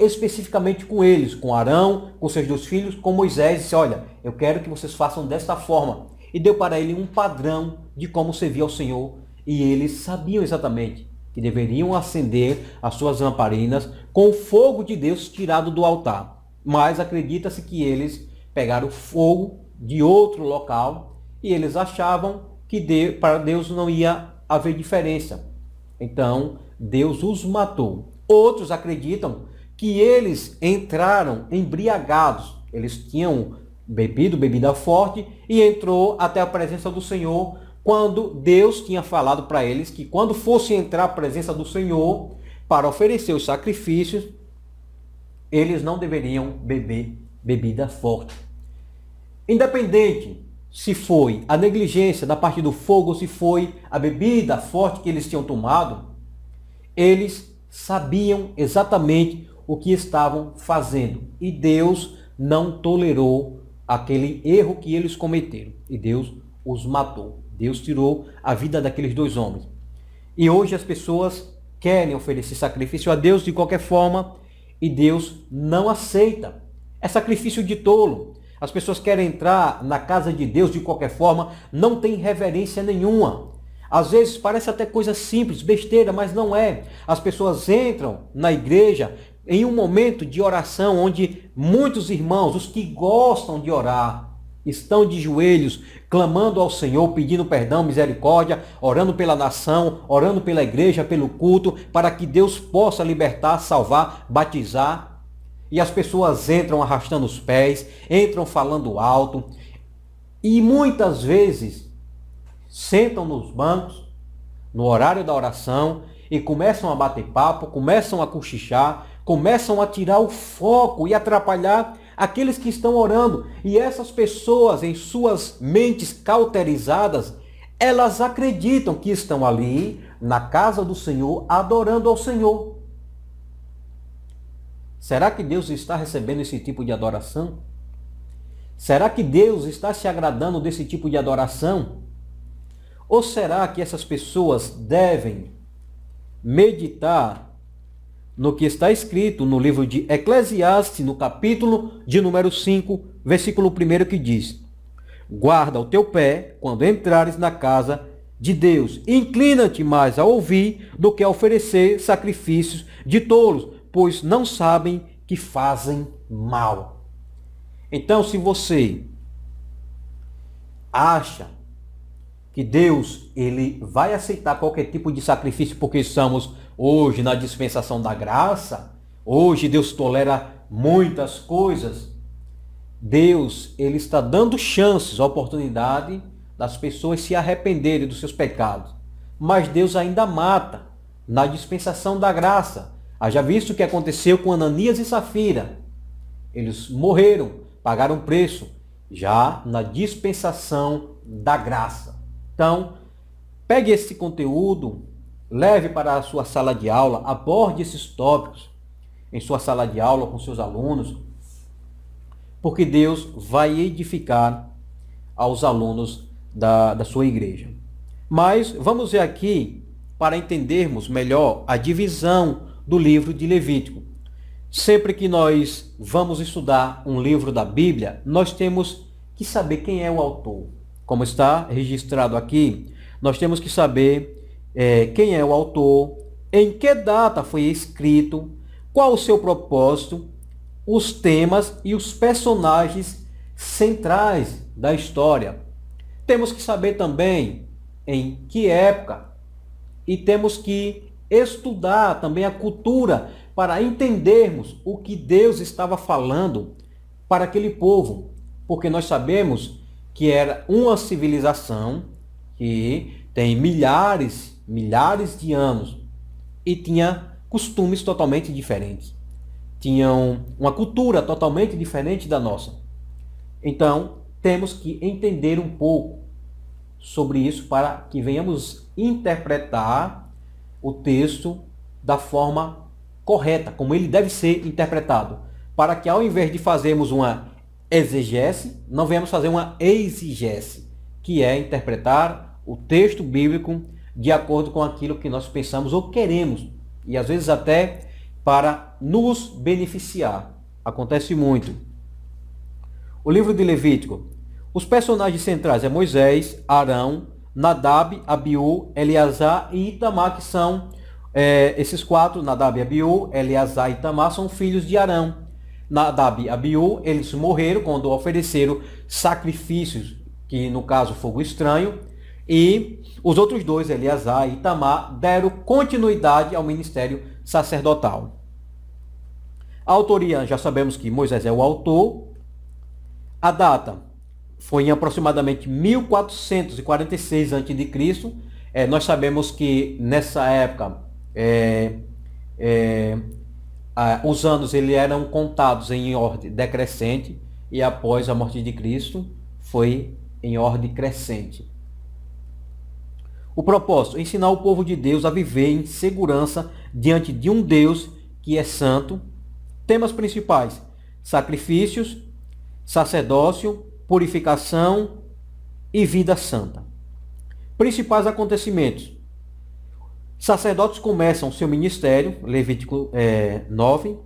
especificamente com eles, com Arão, com seus dois filhos, com Moisés, e disse: olha, eu quero que vocês façam desta forma. E deu para ele um padrão de como servir ao Senhor, e eles sabiam exatamente que deveriam acender as suas lamparinas com o fogo de Deus tirado do altar. Mas acredita-se que eles pegaram fogo de outro local e eles achavam que para Deus não ia haver diferença. Então, Deus os matou. Outros acreditam que eles entraram embriagados. Eles tinham bebido bebida forte e entrou até a presença do Senhor, quando Deus tinha falado para eles que quando fosse entrar a presença do Senhor para oferecer os sacrifícios, eles não deveriam beber bebida forte. Independente se foi a negligência da parte do fogo ou se foi a bebida forte que eles tinham tomado, eles sabiam exatamente o que estavam fazendo, e Deus não tolerou aquele erro que eles cometeram, e Deus os matou. Deus tirou a vida daqueles dois homens. E hoje as pessoas querem oferecer sacrifício a Deus de qualquer forma, e Deus não aceita. É sacrifício de tolo. As pessoas querem entrar na casa de Deus de qualquer forma, não tem reverência nenhuma. Às vezes parece até coisa simples, besteira, mas não é. As pessoas entram na igreja em um momento de oração onde muitos irmãos, os que gostam de orar, estão de joelhos, clamando ao Senhor, pedindo perdão, misericórdia, orando pela nação, orando pela igreja, pelo culto, para que Deus possa libertar, salvar, batizar. E as pessoas entram arrastando os pés, entram falando alto, e muitas vezes sentam nos bancos, no horário da oração, e começam a bater papo, começam a cochichar, começam a tirar o foco e atrapalhar aqueles que estão orando. E essas pessoas, em suas mentes cauterizadas, elas acreditam que estão ali na casa do Senhor, adorando ao Senhor. Será que Deus está recebendo esse tipo de adoração? Será que Deus está se agradando desse tipo de adoração? Ou será que essas pessoas devem meditar no que está escrito no livro de Eclesiastes, no capítulo de número 5, versículo 1, que diz: guarda o teu pé quando entrares na casa de Deus, inclina-te mais a ouvir do que a oferecer sacrifícios de tolos, pois não sabem que fazem mal. Então, se você acha que Deus, ele vai aceitar qualquer tipo de sacrifício, porque estamos hoje na dispensação da graça, hoje Deus tolera muitas coisas, Deus, ele está dando chances, a oportunidade das pessoas se arrependerem dos seus pecados. Mas Deus ainda mata na dispensação da graça. Haja visto o que aconteceu com Ananias e Safira. Eles morreram, pagaram preço, já na dispensação da graça. Então, pegue esse conteúdo, leve para a sua sala de aula, aborde esses tópicos em sua sala de aula com seus alunos, porque Deus vai edificar aos alunos da sua igreja. Mas vamos ver aqui, para entendermos melhor a divisão do livro de Levítico. Sempre que nós vamos estudar um livro da Bíblia, nós temos que saber quem é o autor. Como está registrado aqui, nós temos que saber quem é o autor, em que data foi escrito, qual o seu propósito, os temas e os personagens centrais da história. Temos que saber também em que época e temos que estudar também a cultura para entendermos o que Deus estava falando para aquele povo, porque nós sabemos que era uma civilização que tem milhares de anos e tinha costumes totalmente diferentes. Tinham uma cultura totalmente diferente da nossa. Então, temos que entender um pouco sobre isso para que venhamos interpretar o texto da forma correta, como ele deve ser interpretado, para que ao invés de fazermos uma exegese, não venhamos fazer uma exigese, que é interpretar o texto bíblico de acordo com aquilo que nós pensamos ou queremos, e às vezes até para nos beneficiar. Acontece muito. O livro de Levítico. Os personagens centrais é Moisés, Arão, Nadabe, Abiú, Eleazar e Itamar, que são esses quatro, Nadabe, Abiú, Eleazar e Itamar, são filhos de Arão. Nadabe e Abiú, eles morreram quando ofereceram sacrifícios, que no caso fogo estranho, e os outros dois, Eleazar e Itamar, deram continuidade ao ministério sacerdotal. A autoria, já sabemos que Moisés é o autor. A data foi em aproximadamente 1446 a.C. Nós sabemos que nessa época os anos eram contados em ordem decrescente e após a morte de Cristo foi em ordem crescente. O propósito, ensinar o povo de Deus a viver em segurança diante de um Deus que é santo. Temas principais, sacrifícios, sacerdócio, purificação e vida santa. Principais acontecimentos. Sacerdotes começam seu ministério, Levítico 9,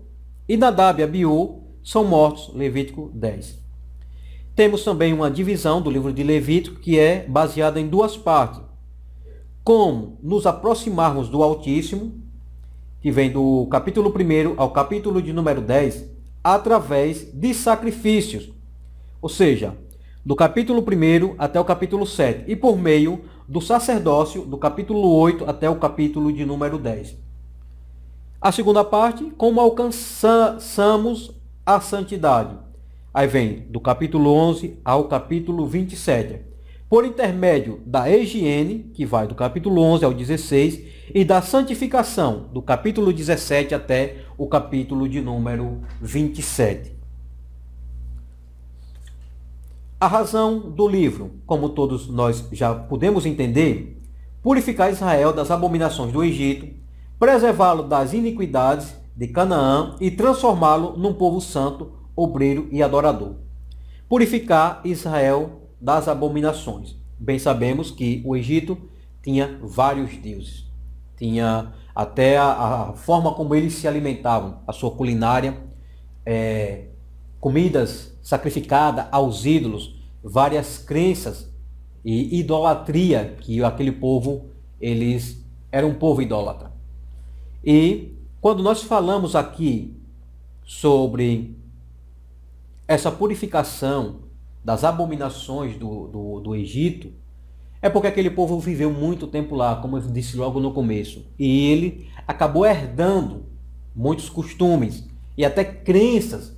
e Nadabe e Abiú são mortos, Levítico 10. Temos também uma divisão do livro de Levítico que é baseada em duas partes. Como nos aproximarmos do Altíssimo, que vem do capítulo 1 ao capítulo de número 10, através de sacrifícios, ou seja, do capítulo 1 até o capítulo 7, e por meio do sacerdócio, do capítulo 8 até o capítulo de número 10. A segunda parte, como alcançamos a santidade. Aí vem do capítulo 11 ao capítulo 27, por intermédio da higiene, que vai do capítulo 11 ao 16, e da santificação, do capítulo 17 até o capítulo de número 27. A razão do livro, como todos nós já podemos entender, purificar Israel das abominações do Egito, preservá-lo das iniquidades de Canaã e transformá-lo num povo santo, obreiro e adorador. Purificar Israel das abominações. Bem sabemos que o Egito tinha vários deuses, tinha até a forma como eles se alimentavam, a sua culinária, comidas sacrificadas aos ídolos, várias crenças e idolatria, que aquele povo, eles eram um povo idólatra. E quando nós falamos aqui sobre essa purificação das abominações do Egito, é porque aquele povo viveu muito tempo lá, como eu disse logo no começo, e ele acabou herdando muitos costumes e até crenças.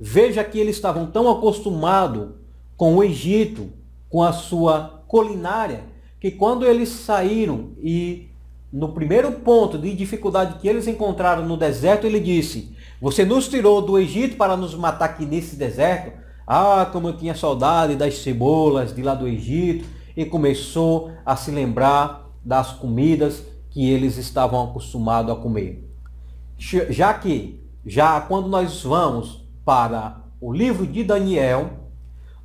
Veja que eles estavam tão acostumados com o Egito, com a sua culinária, que quando eles saíram e no primeiro ponto de dificuldade que eles encontraram no deserto, ele disse: "Você nos tirou do Egito para nos matar aqui nesse deserto? Ah, como eu tinha saudade das cebolas de lá do Egito", e começou a se lembrar das comidas que eles estavam acostumados a comer. Já quando nós vamos para o livro de Daniel,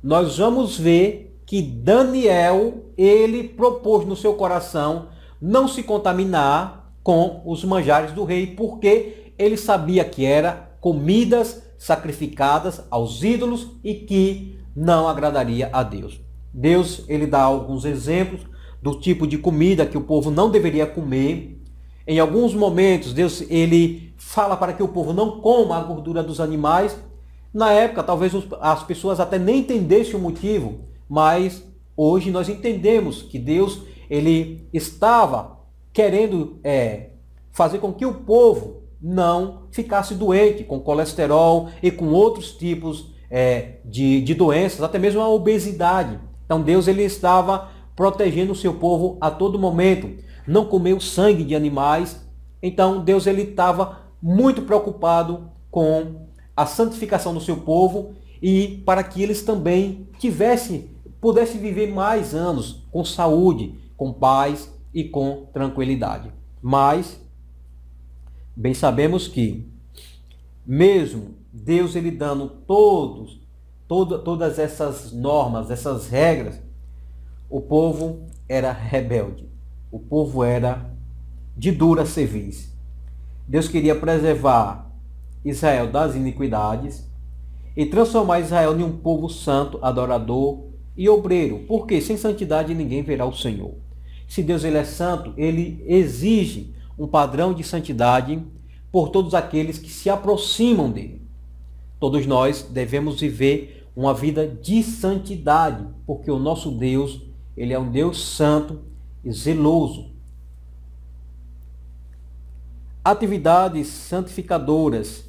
nós vamos ver que Daniel, ele propôs no seu coração não se contaminar com os manjares do rei, porque ele sabia que era comidas sacrificadas aos ídolos e que não agradaria a Deus. Deus, ele dá alguns exemplos do tipo de comida que o povo não deveria comer. Em alguns momentos, Deus, ele fala para que o povo não coma a gordura dos animais. Na época, talvez as pessoas até nem entendessem o motivo, mas hoje nós entendemos que Deus ele estava querendo fazer com que o povo não ficasse doente com colesterol e com outros tipos de doenças, até mesmo a obesidade. Então Deus ele estava protegendo o seu povo a todo momento. Não comeu sangue de animais. Então Deus ele estava muito preocupado com a santificação do seu povo e para que eles também pudessem viver mais anos com saúde, com paz e com tranquilidade. Mas bem sabemos que mesmo Deus ele dando todas essas normas, essas regras, o povo era rebelde. O povo era de dura cerviz. Deus queria preservar Israel das iniquidades e transformar Israel em um povo santo, adorador e obreiro, porque sem santidade ninguém verá o Senhor. Se Deus ele é santo, ele exige um padrão de santidade por todos aqueles que se aproximam dele. Todos nós devemos viver uma vida de santidade, porque o nosso Deus, ele é um Deus santo e zeloso. Atividades santificadoras.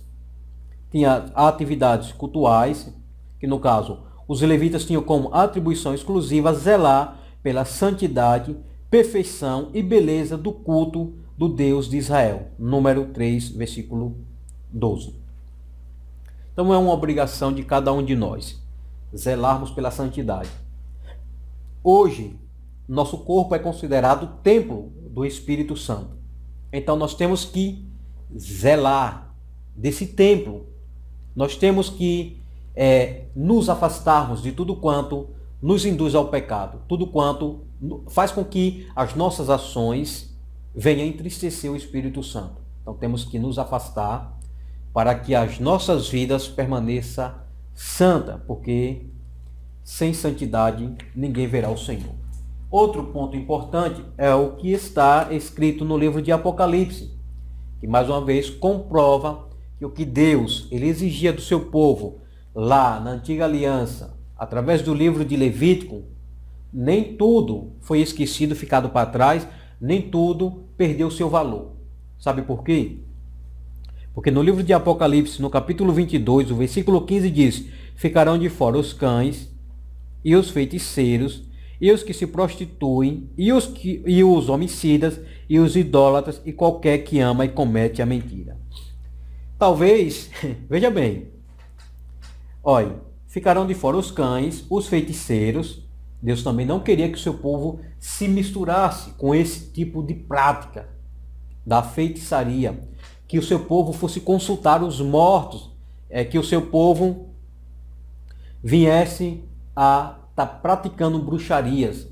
Tinha atividades cultuais, que no caso, os levitas tinham como atribuição exclusiva zelar pela santidade, perfeição e beleza do culto do Deus de Israel. Número 3, versículo 12. Então é uma obrigação de cada um de nós zelarmos pela santidade. Hoje, nosso corpo é considerado templo do Espírito Santo. Então nós temos que zelar desse templo. Nós temos que nos afastarmos de tudo quanto nos induz ao pecado, tudo quanto faz com que as nossas ações venham entristecer o Espírito Santo. Então temos que nos afastar para que as nossas vidas permaneçam santas, porque sem santidade ninguém verá o Senhor. Outro ponto importante é o que está escrito no livro de Apocalipse, que mais uma vez comprova que o que Deus ele exigia do seu povo lá na Antiga Aliança, através do livro de Levítico, nem tudo foi esquecido, ficado para trás, nem tudo perdeu seu valor. Sabe por quê? Porque no livro de Apocalipse, no capítulo 22, o versículo 15 diz: ficarão de fora os cães e os feiticeiros, e os que se prostituem, e os homicidas, e os idólatras, e qualquer que ama e comete a mentira. Talvez, veja bem, olha, ficarão de fora os cães, os feiticeiros. Deus também não queria que o seu povo se misturasse com esse tipo de prática da feitiçaria, que o seu povo fosse consultar os mortos, que o seu povo viesse a está praticando bruxarias.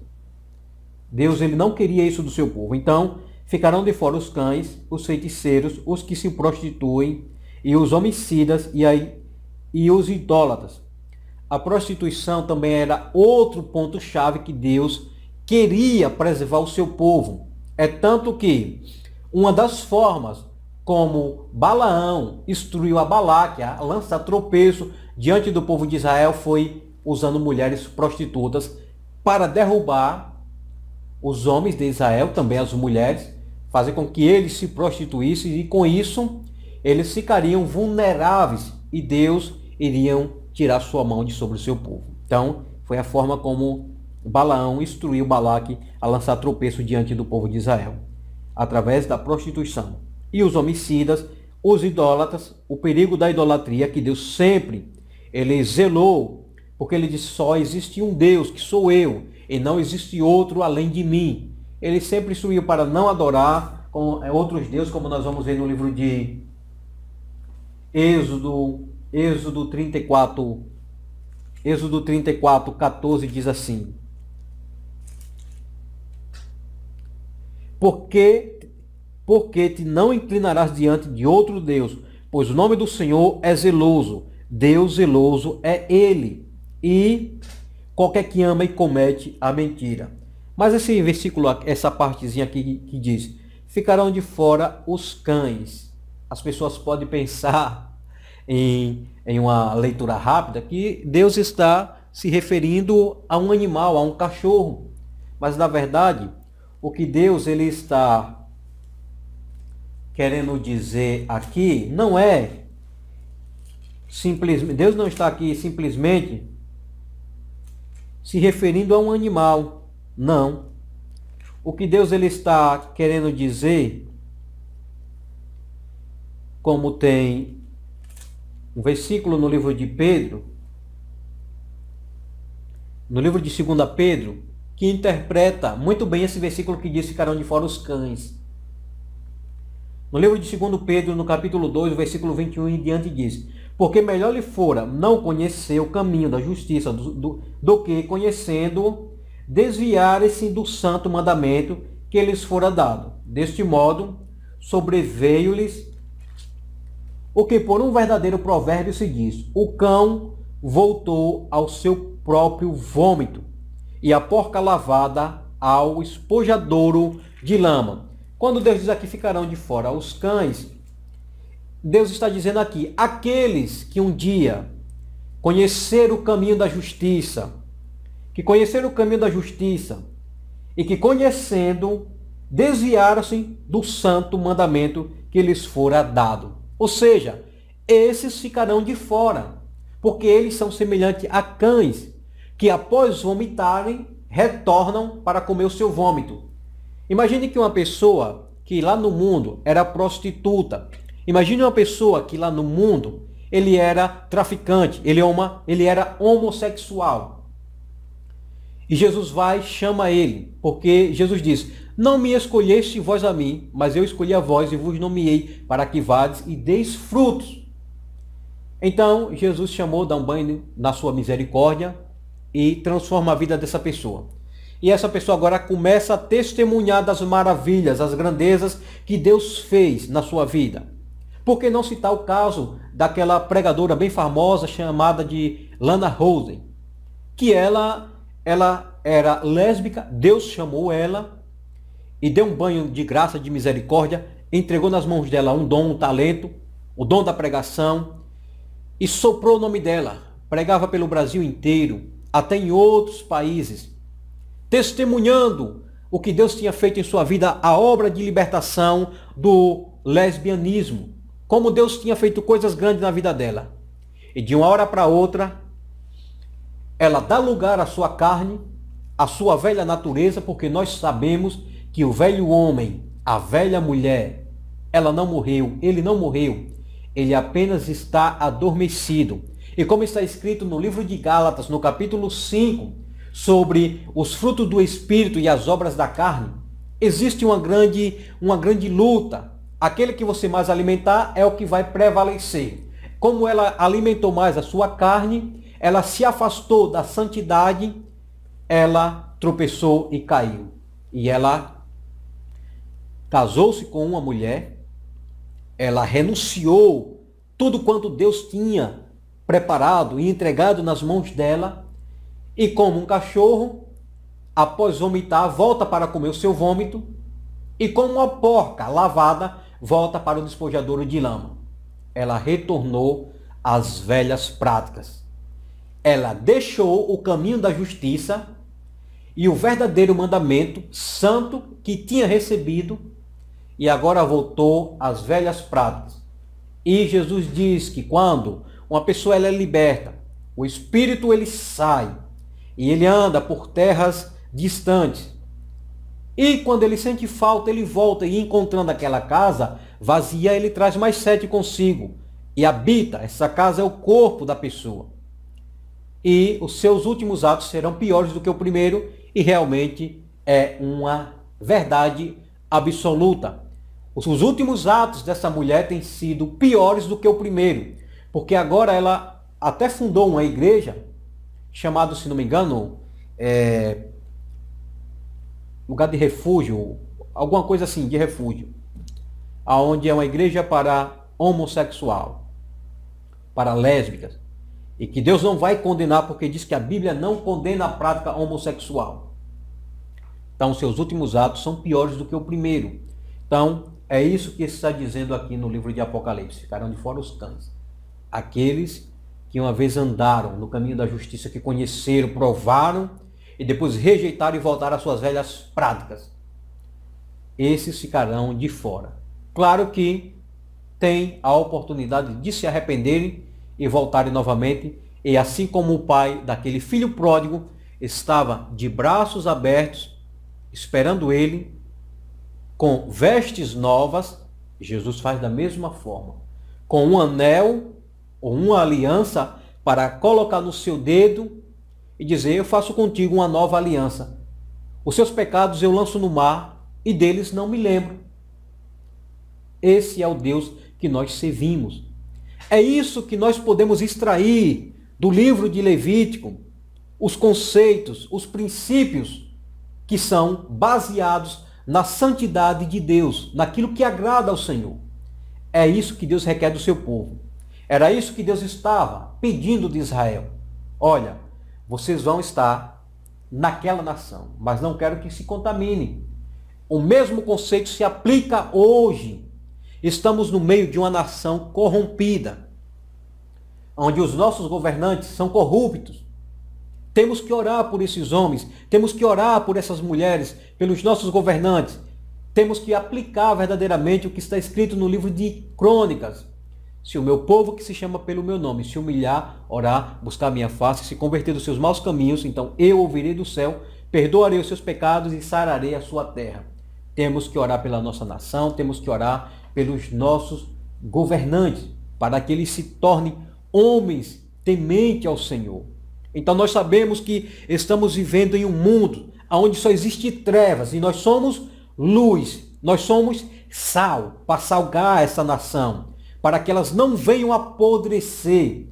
Deus ele não queria isso do seu povo. Então ficarão de fora os cães, os feiticeiros, os que se prostituem, e os homicidas e os idólatras. A prostituição também era outro ponto-chave que Deus queria preservar o seu povo. É tanto que uma das formas como Balaão instruiu a Balaque a lançar tropeço diante do povo de Israel foi usando mulheres prostitutas para derrubar os homens de Israel, também as mulheres, fazer com que eles se prostituíssem, e com isso eles ficariam vulneráveis e Deus iriam tirar sua mão de sobre o seu povo. Então foi a forma como Balaão instruiu Balaque a lançar tropeço diante do povo de Israel, através da prostituição. E os homicidas, os idólatras, o perigo da idolatria, que Deus sempre ele zelou, porque ele disse: só existe um Deus, que sou eu, e não existe outro além de mim. Ele sempre instruiu para não adorar com outros deuses, como nós vamos ver no livro de Êxodo 34:14, diz assim: Porque te não inclinarás diante de outro Deus, pois o nome do Senhor é zeloso, Deus zeloso é ele. E qualquer que ama e comete a mentira. Mas esse versículo, essa partezinha aqui que diz: ficarão de fora os cães. As pessoas podem pensar em uma leitura rápida, que Deus está se referindo a um animal, a um cachorro. Mas, na verdade, o que Deus ele está querendo dizer aqui não é simplesmente... Deus não está aqui simplesmente se referindo a um animal. Não. O que Deus ele está querendo dizer, como tem um versículo no livro de Pedro, no livro de 2 Pedro, que interpreta muito bem esse versículo que diz: ficarão de fora os cães. No livro de 2 Pedro, no capítulo 2, versículo 21 em diante, diz: porque melhor lhe fora não conhecer o caminho da justiça do que, conhecendo, desviarem-se do santo mandamento que lhes fora dado. Deste modo, sobreveio-lhes o que por um verdadeiro provérbio se diz: o cão voltou ao seu próprio vômito, e a porca lavada ao espojadouro de lama. Quando Deus diz aqui ficarão de fora os cães, Deus está dizendo aqui, aqueles que um dia conheceram o caminho da justiça, que conheceram o caminho da justiça, e que, conhecendo, desviaram-se do santo mandamento que lhes fora dado. Ou seja, esses ficarão de fora, porque eles são semelhantes a cães, que após vomitarem, retornam para comer o seu vômito. Imagine que uma pessoa que lá no mundo era prostituta, imagine uma pessoa que lá no mundo ele era traficante, ele era homossexual. E Jesus vai e chama ele, porque Jesus diz: não me escolheste vós a mim, mas eu escolhi a vós e vos nomeei para que vades e deis frutos. Então Jesus chamou, dá um banho na sua misericórdia e transforma a vida dessa pessoa. E essa pessoa agora começa a testemunhar das maravilhas, as grandezas que Deus fez na sua vida. Por que não citar o caso daquela pregadora bem famosa chamada de Lana Rosen? Que ela era lésbica, Deus chamou ela e deu um banho de graça, de misericórdia, entregou nas mãos dela um dom, um talento, o dom da pregação, e soprou o nome dela. Pregava pelo Brasil inteiro, até em outros países, testemunhando o que Deus tinha feito em sua vida, a obra de libertação do lesbianismo, como Deus tinha feito coisas grandes na vida dela. E de uma hora para outra, ela dá lugar à sua carne, à sua velha natureza, porque nós sabemos que o velho homem, a velha mulher, ela não morreu, ele não morreu, ele apenas está adormecido. E como está escrito no livro de Gálatas, no capítulo 5, sobre os frutos do Espírito e as obras da carne, existe uma grande luta. Aquele que você mais alimentar é o que vai prevalecer. Como ela alimentou mais a sua carne, ela se afastou da santidade, ela tropeçou e caiu. E ela casou-se com uma mulher, ela renunciou tudo quanto Deus tinha preparado e entregado nas mãos dela, e como um cachorro, após vomitar, volta para comer o seu vômito, e como uma porca lavada, volta para o despojadouro de lama. Ela retornou às velhas práticas. Ela deixou o caminho da justiça e o verdadeiro mandamento santo que tinha recebido, e agora voltou às velhas práticas. E Jesus diz que quando uma pessoa ela é liberta, o espírito ele sai e ele anda por terras distantes. E quando ele sente falta, ele volta e, encontrando aquela casa vazia, ele traz mais 7 consigo e habita. Essa casa é o corpo da pessoa. E os seus últimos atos serão piores do que o primeiro, e realmente é uma verdade absoluta. Os últimos atos dessa mulher têm sido piores do que o primeiro, porque agora ela até fundou uma igreja chamada, se não me engano, lugar de refúgio, alguma coisa assim, de refúgio, aonde é uma igreja para homossexual, para lésbicas, e que Deus não vai condenar, porque diz que a Bíblia não condena a prática homossexual. Então, seus últimos atos são piores do que o primeiro. Então, é isso que está dizendo aqui no livro de Apocalipse: ficarão de fora os cães. aqueles que uma vez andaram no caminho da justiça, que conheceram, provaram e depois rejeitaram e voltaram às suas velhas práticas. Esses ficarão de fora. Claro que tem a oportunidade de se arrependerem e voltarem novamente, e assim como o pai daquele filho pródigo estava de braços abertos, esperando ele, com vestes novas, Jesus faz da mesma forma, com um anel ou uma aliança para colocar no seu dedo e dizer: eu faço contigo uma nova aliança. Os seus pecados eu lanço no mar e deles não me lembro. Esse é o Deus que nós servimos. É isso que nós podemos extrair do livro de Levítico, os conceitos, os princípios que são baseados na santidade de Deus, naquilo que agrada ao Senhor. É isso que Deus requer do seu povo. Era isso que Deus estava pedindo de Israel. Olha, vocês vão estar naquela nação, mas não quero que se contamine. O mesmo conceito se aplica hoje. Estamos no meio de uma nação corrompida, onde os nossos governantes são corruptos. Temos que orar por esses homens, temos que orar por essas mulheres, pelos nossos governantes. Temos que aplicar verdadeiramente o que está escrito no livro de Crônicas. Se o meu povo, que se chama pelo meu nome, se humilhar, orar, buscar a minha face, se converter dos seus maus caminhos, então eu ouvirei do céu, perdoarei os seus pecados e sararei a sua terra. Temos que orar pela nossa nação, temos que orar pelos nossos governantes, para que eles se tornem homens tementes ao Senhor. Então nós sabemos que estamos vivendo em um mundo onde só existe trevas e nós somos luz, nós somos sal, para salgar essa nação, para que elas não venham apodrecer,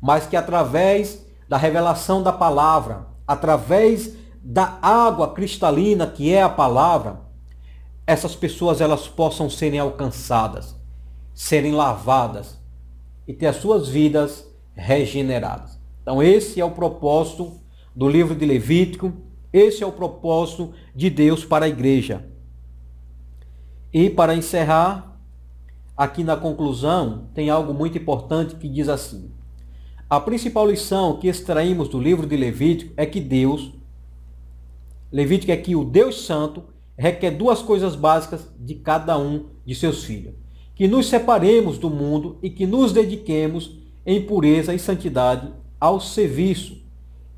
mas que através da revelação da palavra, através da água cristalina que é a palavra, essas pessoas elas possam serem alcançadas, serem lavadas e ter as suas vidas regeneradas. Então esse é o propósito do livro de Levítico, esse é o propósito de Deus para a igreja. E para encerrar, aqui na conclusão, tem algo muito importante que diz assim: a principal lição que extraímos do livro de Levítico é que o Deus Santo requer duas coisas básicas de cada um de seus filhos: que nos separemos do mundo e que nos dediquemos em pureza e santidade ao serviço.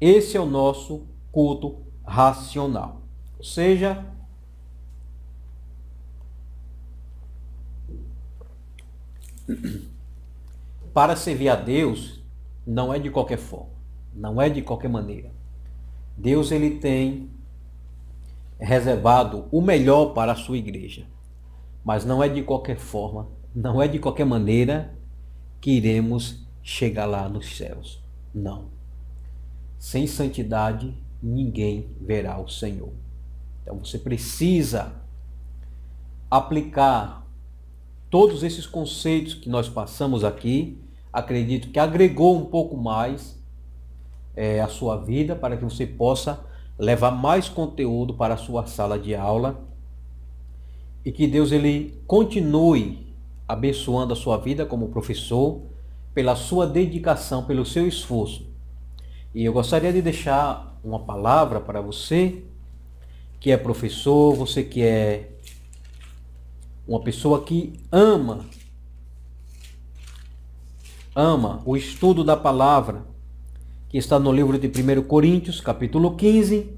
Esse é o nosso culto racional. Ou seja, para servir a Deus não é de qualquer forma, não é de qualquer maneira. Deus ele tem reservado o melhor para a sua igreja, mas não é de qualquer forma, não é de qualquer maneira que iremos chegar lá nos céus. Não. Sem santidade ninguém verá o Senhor. Então você precisa aplicar todos esses conceitos que nós passamos aqui. Acredito que agregou um pouco mais a sua vida, para que você possa levar mais conteúdo para a sua sala de aula, e que Deus ele continue abençoando a sua vida como professor, pela sua dedicação, pelo seu esforço. E eu gostaria de deixar uma palavra para você que é professor, você que é uma pessoa que ama o estudo da palavra, que está no livro de 1 Coríntios, capítulo 15,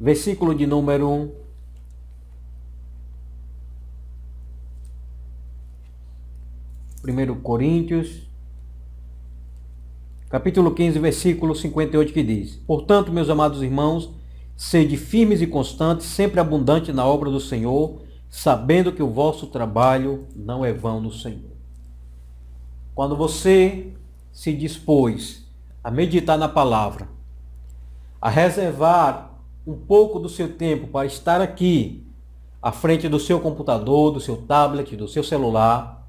versículo de número 1 Coríntios, capítulo 15, versículo 58, que diz: portanto, meus amados irmãos, sede firmes e constantes, sempre abundantes na obra do Senhor, sabendo que o vosso trabalho não é vão no Senhor. Quando você se dispôs a meditar na palavra, a reservar um pouco do seu tempo para estar aqui, à frente do seu computador, do seu tablet, do seu celular,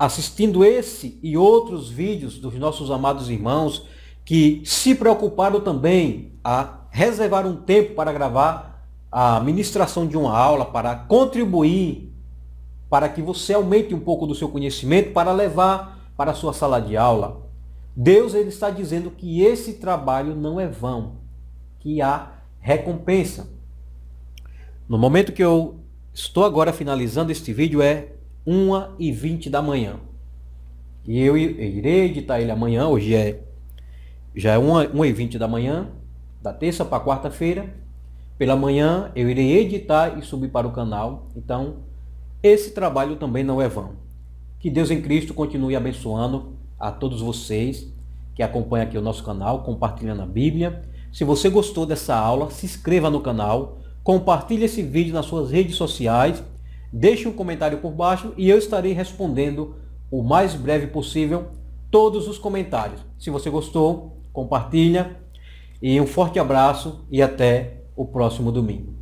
assistindo esse e outros vídeos dos nossos amados irmãos que se preocuparam também a reservar um tempo para gravar a ministração de uma aula, para contribuir, para que você aumente um pouco do seu conhecimento, para levar para a sua sala de aula, Deus ele está dizendo que esse trabalho não é vão, que há recompensa. No momento que eu estou agora finalizando este vídeo é 1h20 da manhã. E eu irei editar ele amanhã, hoje já é 1h20 da manhã, da terça para quarta-feira. Pela manhã eu irei editar e subir para o canal. Então, esse trabalho também não é vão. Que Deus em Cristo continue abençoando a todos vocês que acompanham aqui o nosso canal, compartilhando a Bíblia. Se você gostou dessa aula, se inscreva no canal, compartilhe esse vídeo nas suas redes sociais, deixe um comentário por baixo e eu estarei respondendo o mais breve possível todos os comentários. Se você gostou, compartilha e um forte abraço e até o próximo domingo.